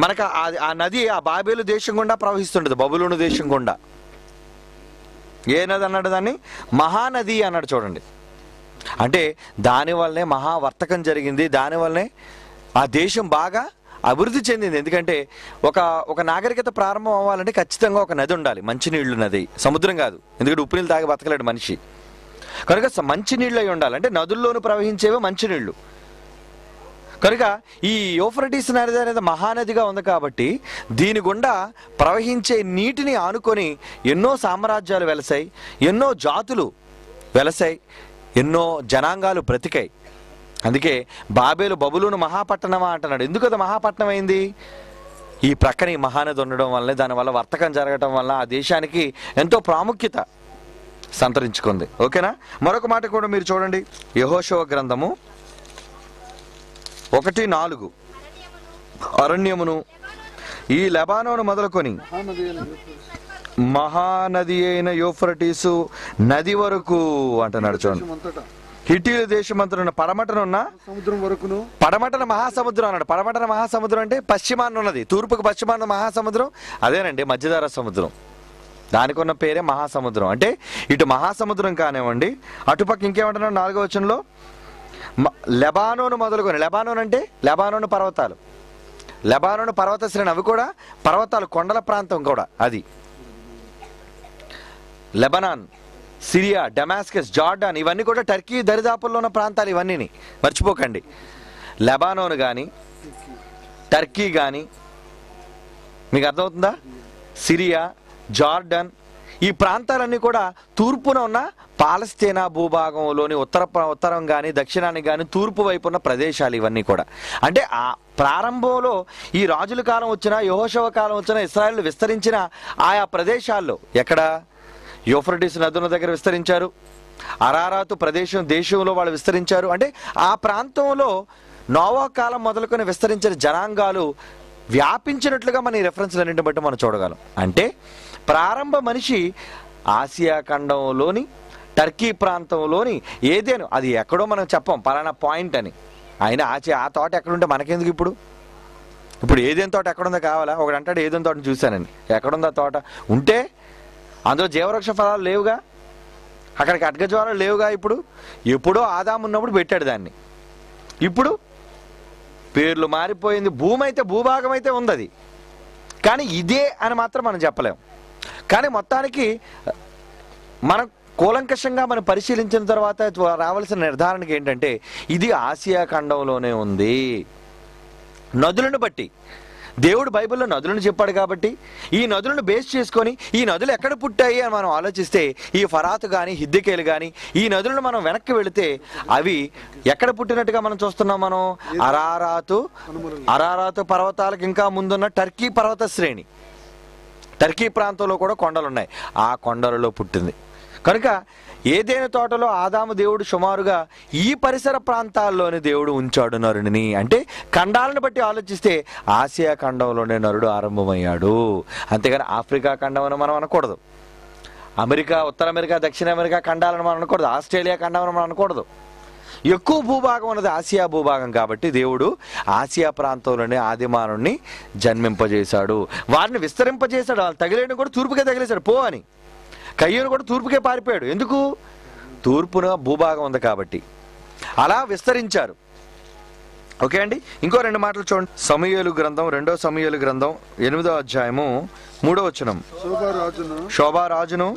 మనకు ఆ నది ఆ బాబేలు దేశం గుండా ప్రవహిస్తుండదు. బబులోను దేశం గుండా ఏ నది అన్నాడు? దాన్ని మహానది అన్నాడు చూడండి. అంటే దానివల్లనే మహావర్తకం జరిగింది. దానివల్లనే ఆ దేశం బాగా అభివృద్ధి చెందింది. ఎందుకంటే ఒక నాగరికత ప్రారంభం అవ్వాలంటే ఖచ్చితంగా ఒక నది ఉండాలి. మంచినీళ్ళు నది, సముద్రం కాదు. ఎందుకంటే ఉప్పు నీళ్ళు తాగి బతకలేడు మనిషి. కనుక మంచినీళ్ళు అయి ఉండాలి. అంటే నదుల్లోనూ ప్రవహించేవే మంచినీళ్ళు. కనుక ఈ యూఫ్రటీస్ నది అనేది మహానదిగా ఉంది కాబట్టి దీని గుండా ప్రవహించే నీటిని ఆనుకొని ఎన్నో సామ్రాజ్యాలు వెలసాయి, ఎన్నో జాతులు వెలసాయి, ఎన్నో జనాంగాలు బ్రతికాయి. అందుకే బాబేలు బబులోను మహాపట్టణమా అంటున్నాడు. ఎందుకు అది మహాపట్నం అయింది? ఈ ప్రక్కన ఈ మహానది ఉండడం వల్ల, దానివల్ల వర్తకం జరగడం వల్ల ఆ దేశానికి ఎంతో ప్రాముఖ్యత సంతరించుకుంది. ఓకేనా, మరొక మాట కూడా మీరు చూడండి. యెహోషువ గ్రంథము 1:4. అరణ్యమును ఈ లెబానోను మొదలుకొని మహానది అయిన యూఫ్రటీసు నది వరకు అంటున్నాడు చూడండి. హిటీల దేశమంతరున్న పడమటనున్న సముద్రం వరకును. పడమటన మహాసముద్రం అన్నాడు. పడమటన మహాసముద్రం అంటే పశ్చిమాన ఉన్నది, తూర్పుకు పశ్చిమాన మహాసముద్రం అదేనండి మధ్యధార సముద్రం. దానికి ఉన్న పేరే మహాసముద్రం. అంటే ఇటు మహాసముద్రం కానివ్వండి, అటుపక్క ఇంకేమంటున్నాడు 4వ వచనంలో? లెబానోను మొదలుకొని. లెబానోన్ అంటే లెబానోను పర్వతాలు, లెబానోను పర్వత శ్రేణి. అవి కూడా పర్వతాలు, కొండల ప్రాంతం కూడా. అది లెబనాన్, సిరియా, డమాస్కస్, జార్డాన్ ఇవన్నీ కూడా టర్కీ దరిదాపుల్లో ఉన్న ప్రాంతాలు. ఇవన్నీ మర్చిపోకండి. లెబానోన్ కానీ, టర్కీ కానీ, మీకు అర్థమవుతుందా, సిరియా, జార్డాన్ ఈ ప్రాంతాలన్నీ కూడా తూర్పున ఉన్న పాలస్తీనా భూభాగంలోని ఉత్తరం కానీ దక్షిణానికి కానీ తూర్పు వైపు ఉన్న ప్రదేశాలు ఇవన్నీ కూడా. అంటే ఆ ప్రారంభంలో ఈ రాజుల కాలం వచ్చినా, యెహోషువ కాలం వచ్చినా, ఇశ్రాయేలు విస్తరించిన ఆయా ప్రదేశాల్లో ఎక్కడ యూఫ్రటీస్ నదుల దగ్గర విస్తరించారు. అరారాతు దేశంలో వాళ్ళు విస్తరించారు. అంటే ఆ ప్రాంతంలో నోవా కాలం మొదలుకొని విస్తరించిన జనాంగాలు వ్యాపించినట్లుగా మన ఈ రెఫరెన్స్లన్నింటిని బట్టి మనం చూడగలం. అంటే ప్రారంభ మనిషి ఆసియా ఖండంలోని టర్కీ ప్రాంతంలోని ఏదేను, అది ఎక్కడో మనం చెప్పం పలానా పాయింట్ అని. ఆయన ఆ తోట ఎక్కడుంటే మనకెందుకు ఇప్పుడు? ఇప్పుడు ఏదైనా తోట ఎక్కడ ఉందో కావాలా? ఒకడు అంటాడు ఏదైనా తోటని చూశానని. ఎక్కడ ఉందా తోట? ఉంటే అందులో జీవవృక్ష ఫలాలు లేవుగా, అక్కడికి అడ్గ జ్వాలలు లేవుగా. ఇప్పుడు ఎప్పుడో ఆదాము ఉన్నప్పుడు పెట్టాడు దాన్ని, ఇప్పుడు పేర్లు మారిపోయింది. భూమి అయితే భూభాగం అయితే ఉంది అది, కానీ ఇదే అని మాత్రం మనం చెప్పలేము. కానీ మొత్తానికి మనం కూలంకషంగా మనం పరిశీలించిన తర్వాత రావాల్సిన నిర్ధారణకి ఏంటంటే ఇది ఆసియా ఖండంలోనే ఉంది. నదులను బట్టి దేవుడు బైబిల్లో నదులను చెప్పాడు కాబట్టి ఈ నదులను బేస్ చేసుకొని ఈ నదులు ఎక్కడ పుట్టాయి అని మనం ఆలోచిస్తే ఈ ఫరాతు కానీ హిద్దెకేలు కానీ ఈ నదులను మనం వెనక్కి వెళితే అవి ఎక్కడ పుట్టినట్టుగా మనం చూస్తున్నాం. మనం అరారాతు పర్వతాలకు ఇంకా ముందున్న టర్కీ పర్వత శ్రేణి, టర్కీ ప్రాంతంలో కూడా కొండలు ఉన్నాయి, ఆ కొండలలో పుట్టింది. కనుక ఏదైనా తోటలో ఆదాము దేవుడు సుమారుగా ఈ పరిసర ప్రాంతాల్లోనే దేవుడు ఉంచాడు నరుడిని. అంటే ఖండాలను బట్టి ఆలోచిస్తే ఆసియా ఖండంలోనే నరుడు ఆరంభమయ్యాడు, అంతేగాని ఆఫ్రికా ఖండం అని మనం అనకూడదు, అమెరికా, ఉత్తర అమెరికా, దక్షిణ అమెరికా ఖండాలను మనం అనకూడదు, ఆస్ట్రేలియా ఖండం అని మనం అనకూడదు. ఎక్కువ భూభాగం ఉన్నది ఆసియా భూభాగం కాబట్టి దేవుడు ఆసియా ప్రాంతంలోనే ఆదిమానవుని జన్మింపజేశాడు, వారిని విస్తరింపజేశాడు. వాళ్ళు తగిలేని కూడా తూర్పుకే తగిలేశాడు, పో అని. కయ్యూను కూడా తూర్పుకే పారిపోయాడు, ఎందుకు? తూర్పున భూభాగం ఉంది కాబట్టి. అలా విస్తరించారు. ఓకే అండి, ఇంకో రెండు మాటలు చూడండి. సమూయేలు గ్రంథం, 2వ సమూయేలు గ్రంథం 8వ అధ్యాయము 3వ వచనం. శోభారాజును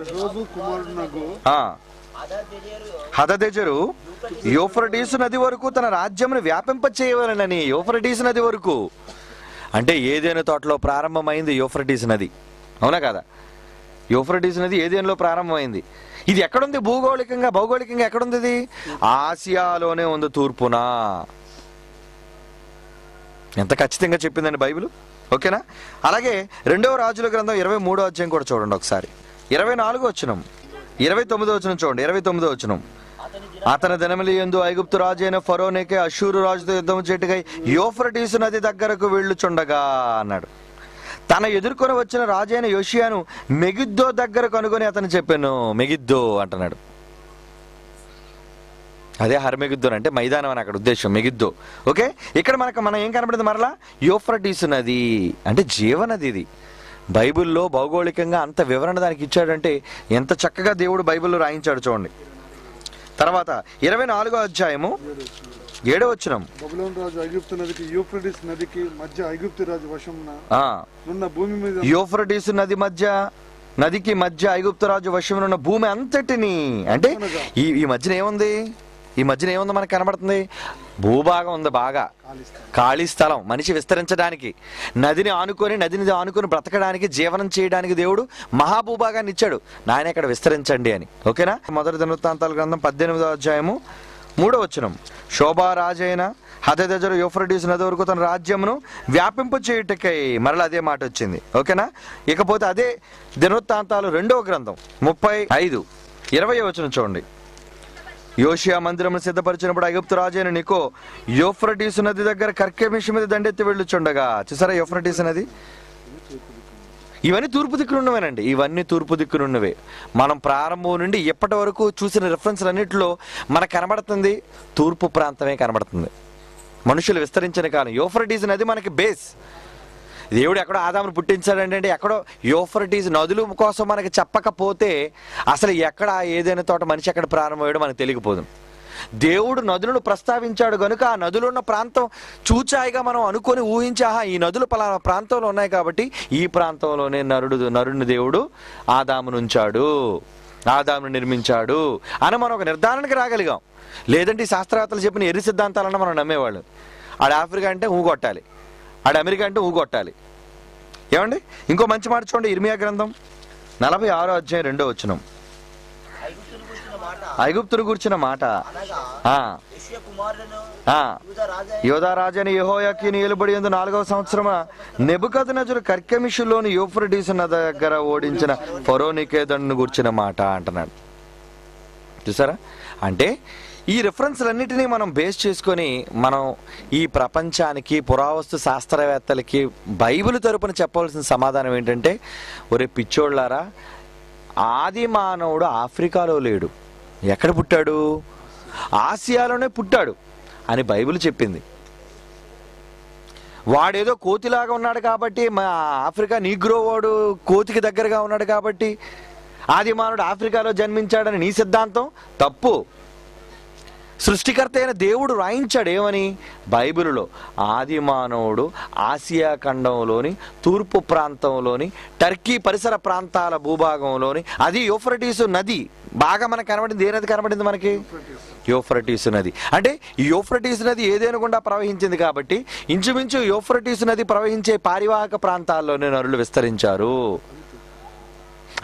హదదెజరు యూఫ్రటీసు నది వరకు తన రాజ్యమును వ్యాపింప చేయవలనని, యూఫ్రటీసు నది వరకు. అంటే ఏదైనా తోటలో ప్రారంభమైంది యూఫ్రటీసు నది, అవునా కదా? యూఫ్రటీస్ నది ఏదేన్లో ప్రారంభమైంది. ఇది ఎక్కడుంది భూగోళికంగా? భౌగోళికంగా ఎక్కడుంది? ఇది ఆసియాలోనే ఉంది, తూర్పున. ఎంత ఖచ్చితంగా చెప్పిందండి బైబిల్, ఓకేనా? అలాగే 2వ రాజుల గ్రంథం 23వ అధ్యాయం కూడా చూడండి ఒకసారి. 24వ వచనం, 29వ వచనం చూడండి. 29వ వచనం, అతని దినముల యందు ఐగుప్తు రాజు అయిన ఫరోనేకే అషూరు రాజుతో యుద్ధం చేటుకై యూఫ్రటీసు నది దగ్గరకు వెళ్ళుచుండగా అన్నాడు. తన ఎదుర్కొని వచ్చిన రాజైన యోషియాను మెగిద్దో దగ్గర కనుగొని అతను చెప్పాను. మెగిద్దో అంటున్నాడు, అదే హర్మెగిద్దో అంటే మైదానం అని అక్కడ ఉద్దేశం, మెగిద్దో. ఓకే, ఇక్కడ మనం ఏం కనబడింది? మరలా యూఫ్రటీస్ నది అంటే జీవనది. ఇది బైబిల్లో భౌగోళికంగా అంత వివరణ దానికి ఇచ్చాడంటే ఎంత చక్కగా దేవుడు బైబిల్లో రాయించాడు చూడండి. తర్వాత 24వ అధ్యాయము 7వ వచనం, యూఫ్రటీసు నది మధ్య నదికి మధ్య ఐగుప్తు రాజు వశమునున్న భూమి అంతటిని. అంటే ఈ మధ్యన ఏముంది? ఈ మధ్యన ఏముంది మనకు కనబడుతుంది? భూభాగం ఉంది, బాగా ఖాళీ స్థలం, మనిషి విస్తరించడానికి, నదిని ఆనుకొని బ్రతకడానికి, జీవనం చేయడానికి దేవుడు మహాభూభాగాన్ని ఇచ్చాడు. నాయన ఇక్కడ విస్తరించండి అని, ఓకేనా? మొదటి దినవృత్తాంతాల గ్రంథం 18వ అధ్యాయము 3వ వచనం, శోభారాజైన హదదెజరు యూఫ్రటీస్ నది వరకు తన రాజ్యమును వ్యాపింపు చేయుటకై. మరలా అదే మాట వచ్చింది, ఓకేనా? ఇకపోతే అదే దినవృత్తాంతాలు 2వ గ్రంథం 35, 20వ వచనం చూడండి. యోషియా మందిరమును సిద్ధపరిచినప్పుడు ఐగుప్తు రాజైన నికో యూఫ్రటీసు నది దగ్గర కర్కెమిషి మీద దండెత్తి వెళ్ళుచుండగా. చూసారా యూఫ్రటీసు నది? ఇవన్నీ తూర్పు దిక్కునున్నవేనండి, ఇవన్నీ తూర్పు దిక్కునున్నవే. మనం ప్రారంభం నుండి ఎప్పటి వరకు చూసిన రిఫరెన్స్లన్నింటిలో మనకు కనబడుతుంది తూర్పు ప్రాంతమే కనబడుతుంది. మనుషులు విస్తరించిన కాలం యూఫ్రటీస్ నది మనకి బేస్. దేవుడు ఎక్కడో ఆదామును పుట్టించాడంటే ఎక్కడో యూఫ్రటీస్ నదుల కోసం మనకి చెప్పకపోతే అసలు ఎక్కడ ఏదైనా తోట మనిషి ఎక్కడ ప్రారంభమయ్యాడో మనకు తెలియకపోదు. దేవుడు నదులను ప్రస్తావించాడు కనుక ఆ నదులున్న ప్రాంతం చూచాయిగా మనం అనుకొని ఊహించి ఆహా ఈ నదులు పలానా ప్రాంతంలో ఉన్నాయి కాబట్టి ఈ ప్రాంతంలోనే నరుని దేవుడు ఆదామునుంచాడు, ఆదామును నిర్మించాడు అని మనం ఒక నిర్ధారణకి రాగలిగాం. లేదంటే ఈ శాస్త్రవేత్తలు చెప్పిన ఎర్రి సిద్ధాంతాలన్నా మనం నమ్మేవాళ్ళు. ఆడ ఆఫ్రికా అంటే ఊగొట్టాలి, ఆడ అమెరికా అంటే ఊగొట్టాలి. ఏమండి, ఇంకో మంచి మాట చూడండి. 2వ గ్రంథం 46వ అధ్యాయం 2వ వచనం, ఐగుప్తును గూర్చిన మాట, యోదా రాజైన యెహోయాకీను ఏలుబడి యందు 4వ సంవత్సరమ నెబుకద్నెజరు కర్కెమిషులోని యూఫ్రటీసు నది దగ్గర ఓడించిన ఫరోనికేదండును గూర్చిన మాట అంటున్నాడు. చూసారా? అంటే ఈ రిఫరెన్స్లన్నిటినీ మనం బేస్ చేసుకొని మనం ఈ ప్రపంచానికి పురావస్తు శాస్త్రవేత్తలకి బైబిల్ తరపున చెప్పవలసిన సమాధానం ఏంటంటే, ఒరే పిచ్చోళ్ళారా, ఆది మానవుడు ఆఫ్రికాలో లేడు, ఎక్కడ పుట్టాడు? ఆసియాలోనే పుట్టాడు అని బైబిల్ చెప్పింది. వాడేదో కోతిలాగా ఉన్నాడు కాబట్టి మా ఆఫ్రికా నీగ్రో వాడు కోతికి దగ్గరగా ఉన్నాడు కాబట్టి ఆది మానవుడు ఆఫ్రికాలో జన్మించాడని నీ సిద్ధాంతం తప్పు. సృష్టికర్తైన దేవుడు రాయించాడు ఏమని బైబిలులో, ఆది మానవుడు ఆసియా ఖండంలోని తూర్పు ప్రాంతంలోని టర్కీ పరిసర ప్రాంతాల భూభాగంలోని, అది యూఫ్రటీసు నది బాగా మనకు కనబడింది. ఏ నది కనబడింది మనకి? యూఫ్రటీసు నది. అంటే యూఫ్రటీసు నది ఏదైనా గుండా ప్రవహించింది కాబట్టి ఇంచుమించు యూఫ్రటీసు నది ప్రవహించే పారివాహక ప్రాంతాల్లోనే నరులు విస్తరించారు.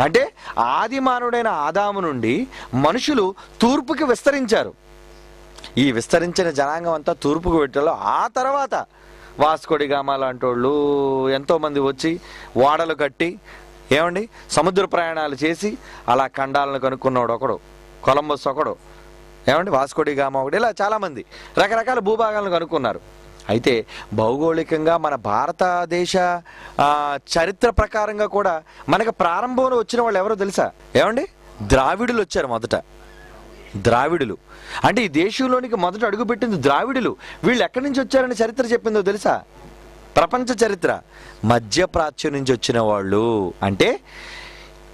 అంటే ఆది మానవుడైన ఆదాము నుండి మనుషులు తూర్పుకి విస్తరించారు. ఈ విస్తరించిన జనాంగం అంతా తూర్పుకు పెట్టాలో ఆ తర్వాత వాస్కోడి గామా లాంటి వాళ్ళు ఎంతోమంది వచ్చి ఓడలు కట్టి ఏమండి సముద్ర ప్రయాణాలు చేసి అలా ఖండాలను కనుక్కున్నాడు ఒకడు, కొలంబస్ ఒకడు, ఏమండి వాస్కోడి గామా ఒకటి, ఇలా చాలామంది రకరకాల భూభాగాలను కనుక్కున్నారు. అయితే భౌగోళికంగా మన భారతదేశ చరిత్ర ప్రకారంగా కూడా మనకు ప్రారంభంలో వచ్చిన వాళ్ళు ఎవరో తెలుసా? ఏమండి ద్రావిడులు వచ్చారు మొదట. ద్రావిడులు అంటే ఈ దేశంలోనికి మొదట అడుగుపెట్టింది ద్రావిడులు. వీళ్ళు ఎక్కడి నుంచి వచ్చారని చరిత్ర చెప్పిందో తెలుసా? ప్రపంచ చరిత్ర మధ్యప్రాచ్యం నుంచి వచ్చిన వాళ్ళు. అంటే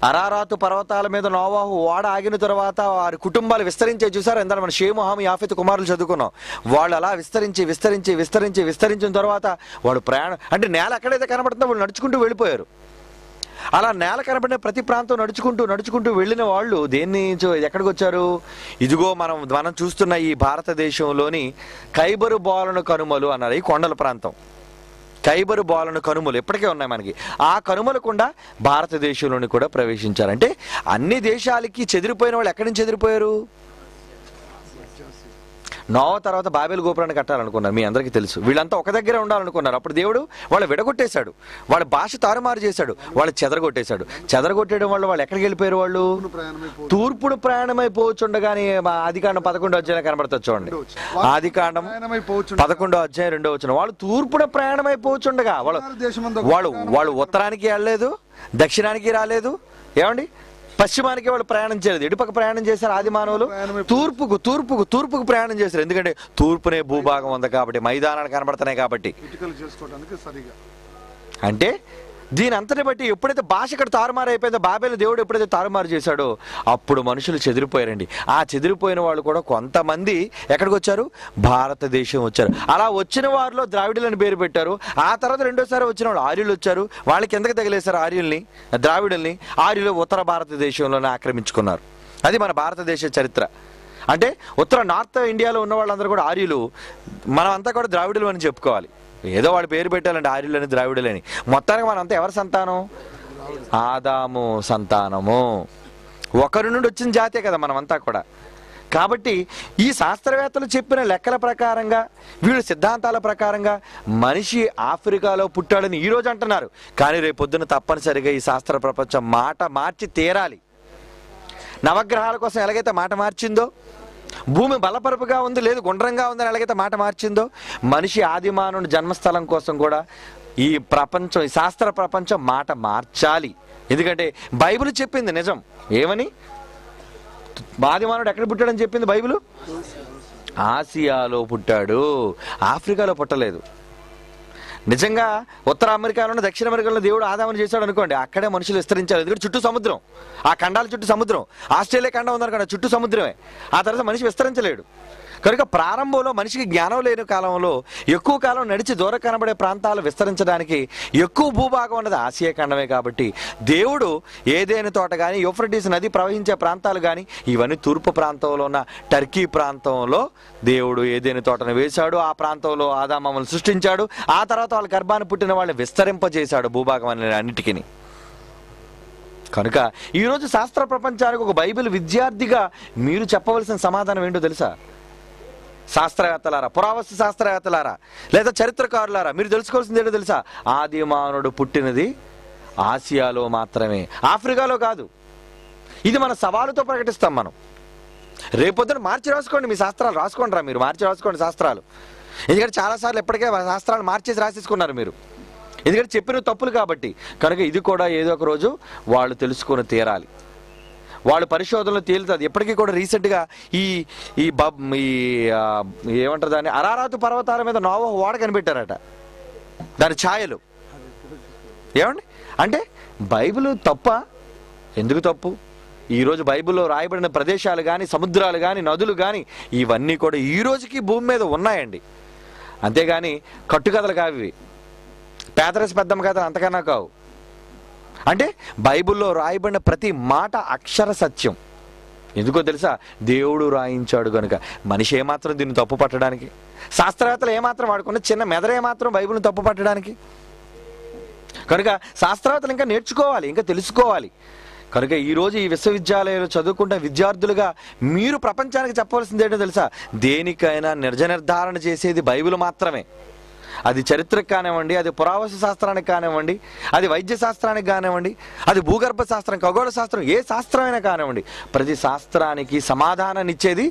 అరారాతు పర్వతాల మీద నోవాహు ఓడ ఆగిన తర్వాత వారి కుటుంబాలు విస్తరించే చూసారు. ఎందుకంటే మన షేము హాము యాఫెత్ కుమారులు చదువుకున్నాం. వాళ్ళు అలా విస్తరించి విస్తరించి విస్తరించి విస్తరించిన తర్వాత వాళ్ళు ప్రయాణం అంటే నేల ఎక్కడైతే కనబడుతుందో వాళ్ళు నడుచుకుంటూ వెళ్ళిపోయారు. అలా నేల కనబడిన ప్రతి ప్రాంతం నడుచుకుంటూ నడుచుకుంటూ వెళ్ళిన వాళ్ళు దేన్ని ఎక్కడికి వచ్చారు? ఇదిగో మనం చూస్తున్న ఈ భారతదేశంలోని ఖైబరు బాలను కనుమలు అన్నారు. ఈ కొండల ప్రాంతం ఖైబరు బాలను కనుమలు ఎప్పటికే ఉన్నాయి మనకి. ఆ కనుమలు కూడా భారతదేశంలోని కూడా ప్రవేశించారు. అంటే అన్ని దేశాలకి చెదిరిపోయిన వాళ్ళు ఎక్కడి నుంచి చెదిరిపోయారు? నోవా తర్వాత బాబేలు గోపురాన్ని కట్టాలనుకున్నారు, మీ అందరికీ తెలుసు. వీళ్ళంతా ఒక దగ్గరే ఉండాలనుకున్నారు. అప్పుడు దేవుడు వాళ్ళు విడగొట్టేశాడు, వాళ్ళ భాష తారుమారు చేశాడు, వాళ్ళు చెదరగొట్టేశాడు. చెదరగొట్టేయడం వల్ల వాళ్ళు ఎక్కడికి వెళ్ళిపోయారు? వాళ్ళు తూర్పును ప్రయాణమైపోవచ్చుండగానే ఆదికాండం 11వ అధ్యాయం కనబడతా చూడండి. ఆదికాండం 11వ అధ్యాయం 2వ వచనం వాళ్ళు తూర్పున ప్రయాణమైపోవచ్చుండగా వాళ్ళు ఉత్తరానికి వెళ్ళలేదు, దక్షిణానికి రాలేదు, ఏమండి పశ్చిమానికి వాళ్ళు ప్రయాణం చేయలేదు. ఎటుపక్క ప్రయాణం చేశారు ఆది మానవులు? తూర్పుకు తూర్పుకు తూర్పుకు ప్రయాణం చేశారు. ఎందుకంటే తూర్పునే భూభాగం ఉంది కాబట్టి, మైదానాలు కనబడుతున్నాయి కాబట్టి. అంటే దీని అంతటి బట్టి ఎప్పుడైతే భాష ఇక్కడ తారుమారు అయిపోయిందో, బాబేలు దేవుడు ఎప్పుడైతే తారుమారు చేశాడో అప్పుడు మనుషులు చెదిరిపోయారండి. ఆ చెదిరిపోయిన వాళ్ళు కూడా కొంతమంది ఎక్కడికి వచ్చారు? భారతదేశం వచ్చారు. అలా వచ్చిన వారిలో ద్రావిడులని పేరు పెట్టారు. ఆ తర్వాత రెండోసారి వచ్చిన వాళ్ళు ఆర్యులు వచ్చారు. వాళ్ళకి ఎందుకు తగిలేశారు ఆర్యుల్ని ద్రావిడుల్ని? ఆర్యులు ఉత్తర భారతదేశంలోనే ఆక్రమించుకున్నారు. అది మన భారతదేశ చరిత్ర. అంటే ఉత్తర నార్త్ ఇండియాలో ఉన్న వాళ్ళందరూ కూడా ఆర్యులు. మనమంతా కూడా ద్రావిడులు అని చెప్పుకోవాలి. ఏదో వాడి పేరు పెట్టాలంటే ఆర్యులని ద్రావిడులని. మొత్తానికి మనంతా ఎవరి సంతానం? ఆదాము సంతానము. ఒకరి నుండి వచ్చిన జాతే కదా మనమంతా కూడా. కాబట్టి ఈ శాస్త్రవేత్తలు చెప్పిన లెక్కల ప్రకారంగా, వీళ్ళ సిద్ధాంతాల ప్రకారంగా మనిషి ఆఫ్రికాలో పుట్టాడని ఈరోజు అంటున్నారు. కానీ రేపొద్దున తప్పనిసరిగా ఈ శాస్త్ర ప్రపంచం మాట మార్చి తీరాలి. నవగ్రహాల కోసం ఎలాగైతే మాట మార్చిందో, భూమి బలపరుపుగా ఉంది లేదు గుండ్రంగా ఉందని ఎలాగైతే మాట మార్చిందో, మనిషి ఆదిమానవుని జన్మస్థలం కోసం కూడా ఈ ప్రపంచం ఈ శాస్త్ర ప్రపంచం మాట మార్చాలి. ఎందుకంటే బైబిల్ చెప్పింది నిజం. ఏమని? ఆదిమానవుడు ఎక్కడ పుట్టాడని చెప్పింది బైబిల్? ఆసియాలో పుట్టాడు, ఆఫ్రికాలో పుట్టలేదు. నిజంగా ఉత్తర అమెరికాలోనూ దక్షిణ అమెరికాలో దేవుడు ఆదామని చేశాడు అనుకోండి, అక్కడే మనుషులు విస్తరించారు. ఎందుకంటే చుట్టూ సముద్రం, ఆ ఖండాల చుట్టూ సముద్రం. ఆస్ట్రేలియా ఖండం ఉందనుకోండి, చుట్టూ సముద్రమే. ఆ తర్వాత మనిషి విస్తరించలేడు. కనుక ప్రారంభంలో మనిషికి జ్ఞానం లేని కాలంలో ఎక్కువ కాలం నడిచి దూర కనబడే ప్రాంతాలు విస్తరించడానికి ఎక్కువ భూభాగం ఉన్నది ఆసియా ఖండమే. కాబట్టి దేవుడు ఏదైనా తోట కానీ యూఫ్రటీస్ నది ప్రవహించే ప్రాంతాలు కానీ ఇవన్నీ తూర్పు ప్రాంతంలో ఉన్న టర్కీ ప్రాంతంలో దేవుడు ఏదైనా తోటను వేశాడు. ఆ ప్రాంతంలో ఆదామను సృష్టించాడు. ఆ తర్వాత వాళ్ళ గర్భాన్ని పుట్టిన వాళ్ళని విస్తరింపజేశాడు భూభాగం అనే అన్నిటికీ. కనుక ఈరోజు శాస్త్ర ప్రపంచానికి ఒక బైబిల్ విద్యార్థిగా మీరు చెప్పవలసిన సమాధానం ఏంటో తెలుసా? శాస్త్రవేత్తలారా, పురావస్తు శాస్త్రవేత్తలారా, లేదా చరిత్రకారులారా, మీరు తెలుసుకోవాల్సింది ఏంటో తెలుసా? ఆది మానవుడు పుట్టినది ఆసియాలో మాత్రమే, ఆఫ్రికాలో కాదు. ఇది మన సవాలుతో ప్రకటిస్తాం మనం. రేపొద్దున మార్చి రాసుకోండి మీ శాస్త్రాలు. రాసుకోండి రా, మీరు మార్చి రాసుకోండి శాస్త్రాలు. ఎందుకంటే చాలాసార్లు ఇప్పటికే శాస్త్రాలు మార్చేసి రాసేసుకున్నారు మీరు, ఎందుకంటే చెప్పిన తప్పులు కాబట్టి. కనుక ఇది కూడా ఏదో ఒక రోజు వాళ్ళు తెలుసుకొని తీరాలి. వాళ్ళు పరిశోధనలు తేలుతుంది. ఎప్పటికీ కూడా రీసెంట్గా ఈ ఈ ఈ ఏమంటారు దాన్ని, అరారాతు పర్వతాల మీద నోవహు ఓడ కనిపెట్టారట. దాని ఛాయలు ఏమండి అంటే బైబిల్ తప్ప ఎందుకు తప్పు? ఈరోజు బైబిల్లో రాయబడిన ప్రదేశాలు కానీ సముద్రాలు కానీ నదులు కానీ ఇవన్నీ కూడా ఈ రోజుకి భూమి మీద ఉన్నాయండి. అంతేగాని కట్టుకథలు కావు ఇవి, పేదరసి పెద్దమ్మ కథలు అంతకన్నా కావు. అంటే బైబిల్లో రాయబడిన ప్రతి మాట అక్షర సత్యం. ఎందుకో తెలుసా, దేవుడు రాయించాడు కనుక. మనిషి ఏమాత్రం దీన్ని తప్పు పట్టడానికి, శాస్త్రవేత్తలు ఏమాత్రం వాడుకున్న చిన్న మెదరే మాత్రం బైబిల్ని తప్పు పట్టడానికి. కనుక శాస్త్రవేత్తలు ఇంకా నేర్చుకోవాలి, ఇంకా తెలుసుకోవాలి. కనుక ఈరోజు ఈ విశ్వవిద్యాలయాలు చదువుకుంటున్న విద్యార్థులుగా మీరు ప్రపంచానికి చెప్పవలసింది ఏంటో తెలుసా, దేనికైనా నిర్జనిర్ధారణ చేసేది బైబిల్ మాత్రమే. అది చరిత్రకు కానివ్వండి, అది పురావస్తు శాస్త్రానికి కానివ్వండి, అది వైద్య శాస్త్రానికి కానివ్వండి, అది భూగర్భ శాస్త్రం, ఖగోళ శాస్త్రం, ఏ శాస్త్రమైనా కానివ్వండి, ప్రతి శాస్త్రానికి సమాధానాన్నిచ్చేది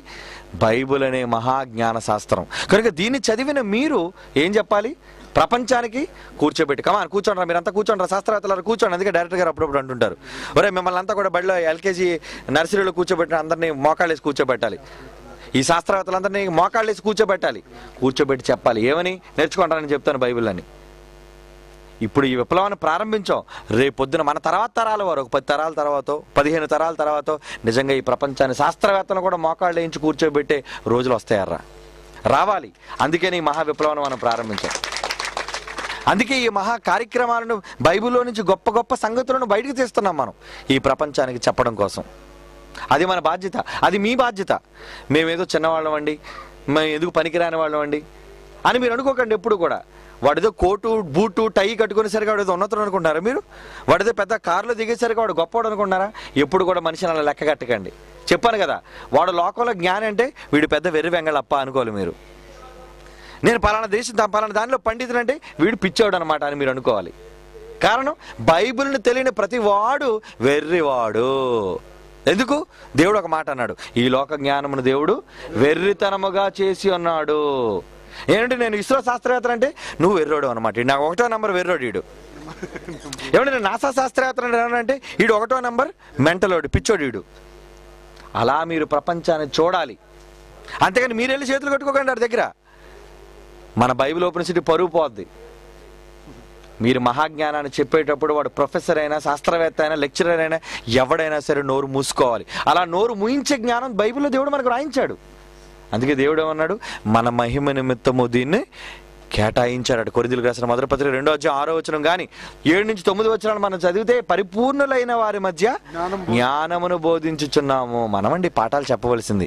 బైబిల్ అనే మహాజ్ఞాన శాస్త్రం. కనుక దీన్ని చదివిన మీరు ఏం చెప్పాలి ప్రపంచానికి? కూర్చోబెట్టి కమా కూర్చోండి, మీరంతా కూర్చోండి, శాస్త్రవేత్తలు కూర్చోండి. అందుకే డైరెక్టర్ గారు అప్పుడప్పుడు అంటుంటారు, ఒరే మిమ్మల్ని అంతా కూడా బడిలో ఎల్కేజీ నర్సరీలో కూర్చోబెట్టిన అందరినీ మోకాళ్ళేసి కూర్చోబెట్టాలి, ఈ శాస్త్రవేత్తలందరినీ మోకాళ్ళేసి కూర్చోబెట్టాలి, కూర్చోబెట్టి చెప్పాలి ఏమని నేర్చుకుంటారని చెప్తాను బైబిల్ అని. ఇప్పుడు ఈ విప్లవాన్ని ప్రారంభించాం, రేపు పొద్దున మన తర్వాత తరాల వారు, ఒక 10 తరాల తర్వాత, 15 తరాల తర్వాత నిజంగా ఈ ప్రపంచాన్ని శాస్త్రవేత్తలను కూడా మోకాళ్ళు వేయించి కూర్చోబెట్టే రోజులు వస్తాయర్రా, రావాలి. అందుకని ఈ మహా విప్లవాన్ని మనం ప్రారంభించాం. అందుకే ఈ మహా కార్యక్రమాలను, బైబిల్లో నుంచి గొప్ప గొప్ప సంగతులను బయటకు తీస్తున్నాం మనం ఈ ప్రపంచానికి చెప్పడం కోసం. అది మన బాధ్యత, అది మీ బాధ్యత. మేమేదో చిన్నవాళ్ళం అండి, మేము ఎందుకు పనికిరాని వాళ్ళం అండి అని మీరు అనుకోకండి. ఎప్పుడు కూడా వాడిదో కోటు బూటు టై కట్టుకునేసరికి వాడు ఏదో ఉన్నతను అనుకుంటారా? మీరు వాడిదో పెద్ద కారులో దిగేసరికి వాడు గొప్పవాడు అనుకుంటారా? ఎప్పుడు కూడా మనిషిని అలా లెక్క కట్టకండి. చెప్పాను కదా, వాడు లోకంలో జ్ఞానం అంటే వీడు పెద్ద వెర్రి వెంగళప్ప అనుకోవాలి మీరు. నేను పలానా దేశం పలానా దానిలో పండితులంటే వీడు పిచ్చాడు అనమాట అని మీరు అనుకోవాలి. కారణం, బైబిల్ని తెలియని ప్రతి వాడు వెర్రివాడు. ఎందుకు? దేవుడు ఒక మాట అన్నాడు, ఈ లోక జ్ఞానమును దేవుడు వెర్రితనముగా చేసి అన్నాడు. ఏమంటే నేను ఇస్రో శాస్త్రవేత్తలు అంటే నువ్వు వెర్రోడు అనమాట, నాకు 1వ నంబర్ వెర్రోడు వీడు. ఏమంటే నేను నాసా శాస్త్రవేత్తలు అంటే వీడు 1వ నంబర్ మెంటలోడు, పిచ్చోడు వీడు. అలా మీరు ప్రపంచాన్ని చూడాలి. అంతేకాని మీరు వెళ్ళి చేతులు కట్టుకోకండి వాడి దగ్గర, మన బైబిల్ యూనివర్సిటీ పరువు పోద్ది. మీరు మహాజ్ఞానాన్ని చెప్పేటప్పుడు వాడు ప్రొఫెసర్ అయినా, శాస్త్రవేత్త అయినా, లెక్చరర్ అయినా, ఎవడైనా సరే నోరు మూసుకోవాలి. అలా నోరు మూయించే జ్ఞానం బైబిల్లో దేవుడు మనకు రాయించాడు. అందుకే దేవుడు ఏమన్నాడు, మన మహిమ నిమిత్తము దీన్ని కేటాయించాడు. కొరింథీయులకు రాసిన మొదటి పత్రిక 2వ అధ్యాయం 6వ వచనం కానీ 7 నుంచి 9 వచనాలు మనం చదివితే, పరిపూర్ణులైన వారి మధ్య జ్ఞానమును బోధించుచున్నాము. మనమండి పాఠాలు చెప్పవలసింది.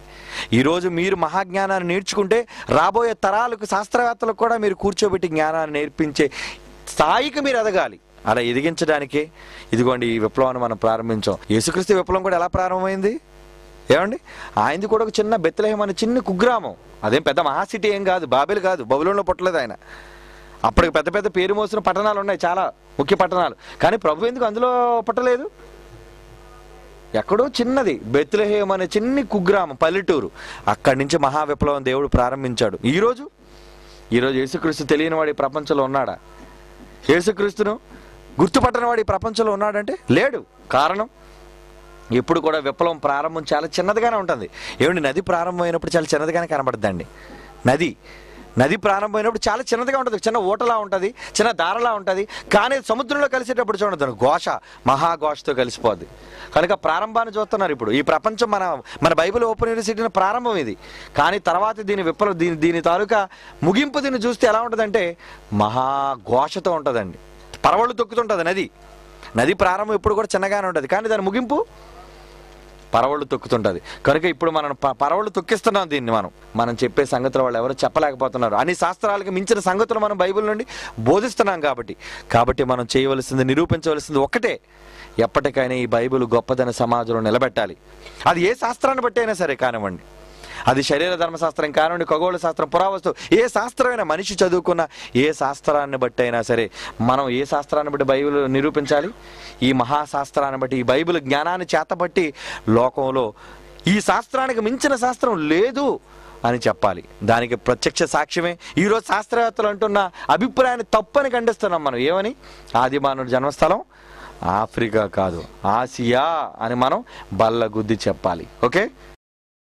ఈరోజు మీరు మహాజ్ఞానాన్ని నేర్చుకుంటే రాబోయే తరాలకు, శాస్త్రవేత్తలకు కూడా మీరు కూర్చోబెట్టి జ్ఞానాన్ని నేర్పించే స్థాయికి మీరు ఎదగాలి. అలా ఎదిగించడానికే ఇదిగోండి ఈ విప్లవాన్ని మనం ప్రారంభించాం. యేసుక్రీస్తు విప్లవం కూడా ఎలా ప్రారంభమైంది ఏమండి? ఆయనది కూడా ఒక చిన్న బెత్లెహేం అనే చిన్న కుగ్రామం, అదేం పెద్ద మహాసిటీ ఏం కాదు, బాబెల్ కాదు, బబులోన్లో పుట్టలేదు ఆయన. అప్పటికి పెద్ద పెద్ద పేరు మోసిన పట్టణాలు ఉన్నాయి, చాలా ముఖ్య పట్టణాలు, కానీ ప్రభు ఎందుకు అందులో పుట్టలేదు? ఎక్కడో చిన్నది బెత్లెహేం అనే చిన్న కుగ్రామం, పల్లెటూరు. అక్కడి నుంచి మహా విప్లవం దేవుడు ప్రారంభించాడు. ఈరోజు యేసుక్రీస్తు తెలియని వాడు ఈ ప్రపంచంలో ఉన్నాడా? యేసుక్రీస్తును గుర్తుపట్టని వాడు ఈ ప్రపంచంలో ఉన్నాడంటే లేడు. కారణం, ఎప్పుడు కూడా విప్లవం ప్రారంభం చాలా చిన్నదిగానే ఉంటుంది. ఏమండి, నది ప్రారంభమైనప్పుడు చాలా చిన్నదిగానే కనబడుతుందండి. నది ప్రారంభమైనప్పుడు చాలా చిన్నదిగా ఉంటుంది, చిన్న ఊటలా ఉంటుంది, చిన్న దారలా ఉంటుంది. కానీ సముద్రంలో కలిసేటప్పుడు చూడండి, దాని ఘోష మహాఘోషతో కలిసిపోద్ది. కనుక ప్రారంభాన్ని చూస్తున్నారు ఇప్పుడు. ఈ ప్రపంచం మన బైబిల్ ఓపెన్ యూనివర్సిటీని ప్రారంభం ఇది. కానీ తర్వాత దీని తాలూకా ముగింపు దీన్ని చూస్తే ఎలా ఉంటుందంటే మహాఘోషతో ఉంటుందండి, పరవళ్ళు తొక్కుతుంటుంది. నది ప్రారంభం ఎప్పుడు కూడా చిన్నగానే ఉంటుంది, కానీ దాని ముగింపు పరవళ్ళు తొక్కుతుంటుంది. కనుక ఇప్పుడు మనం పరవళ్ళు తొక్కిస్తున్నాం దీన్ని. మనం చెప్పే సంగతులు వాళ్ళు ఎవరు చెప్పలేకపోతున్నారు. అన్ని శాస్త్రాలకు మించిన సంగతులు మనం బైబిల్ నుండి బోధిస్తున్నాం కాబట్టి మనం చేయవలసింది, నిరూపించవలసింది ఒక్కటే, ఎప్పటికైనా ఈ బైబిల్ గొప్పదైన సమాజంలో నిలబెట్టాలి. అది ఏ శాస్త్రాన్ని బట్టి అయినా సరే కానివ్వండి, అది శరీర ధర్మశాస్త్రం కానివ్వండి, ఖగోళ శాస్త్రం, పురావస్తు, ఏ శాస్త్రమైనా, మనిషి చదువుకున్న ఏ శాస్త్రాన్ని బట్టి అయినా సరే మనం ఏ శాస్త్రాన్ని బట్టి బైబిల్ నిరూపించాలి? ఈ మహాశాస్త్రాన్ని బట్టి, ఈ బైబిల్ జ్ఞానాన్ని చేతబట్టి లోకంలో ఈ శాస్త్రానికి మించిన శాస్త్రం లేదు అని చెప్పాలి. దానికి ప్రత్యక్ష సాక్ష్యమే ఈరోజు శాస్త్రవేత్తలు అంటున్న అభిప్రాయాన్ని తప్పని ఖండిస్తున్నాం మనం. ఏమని? ఆది మానవుడి జన్మస్థలం ఆఫ్రికా కాదు, ఆసియా అని మనం బల్లగుద్ది చెప్పాలి. ఓకే.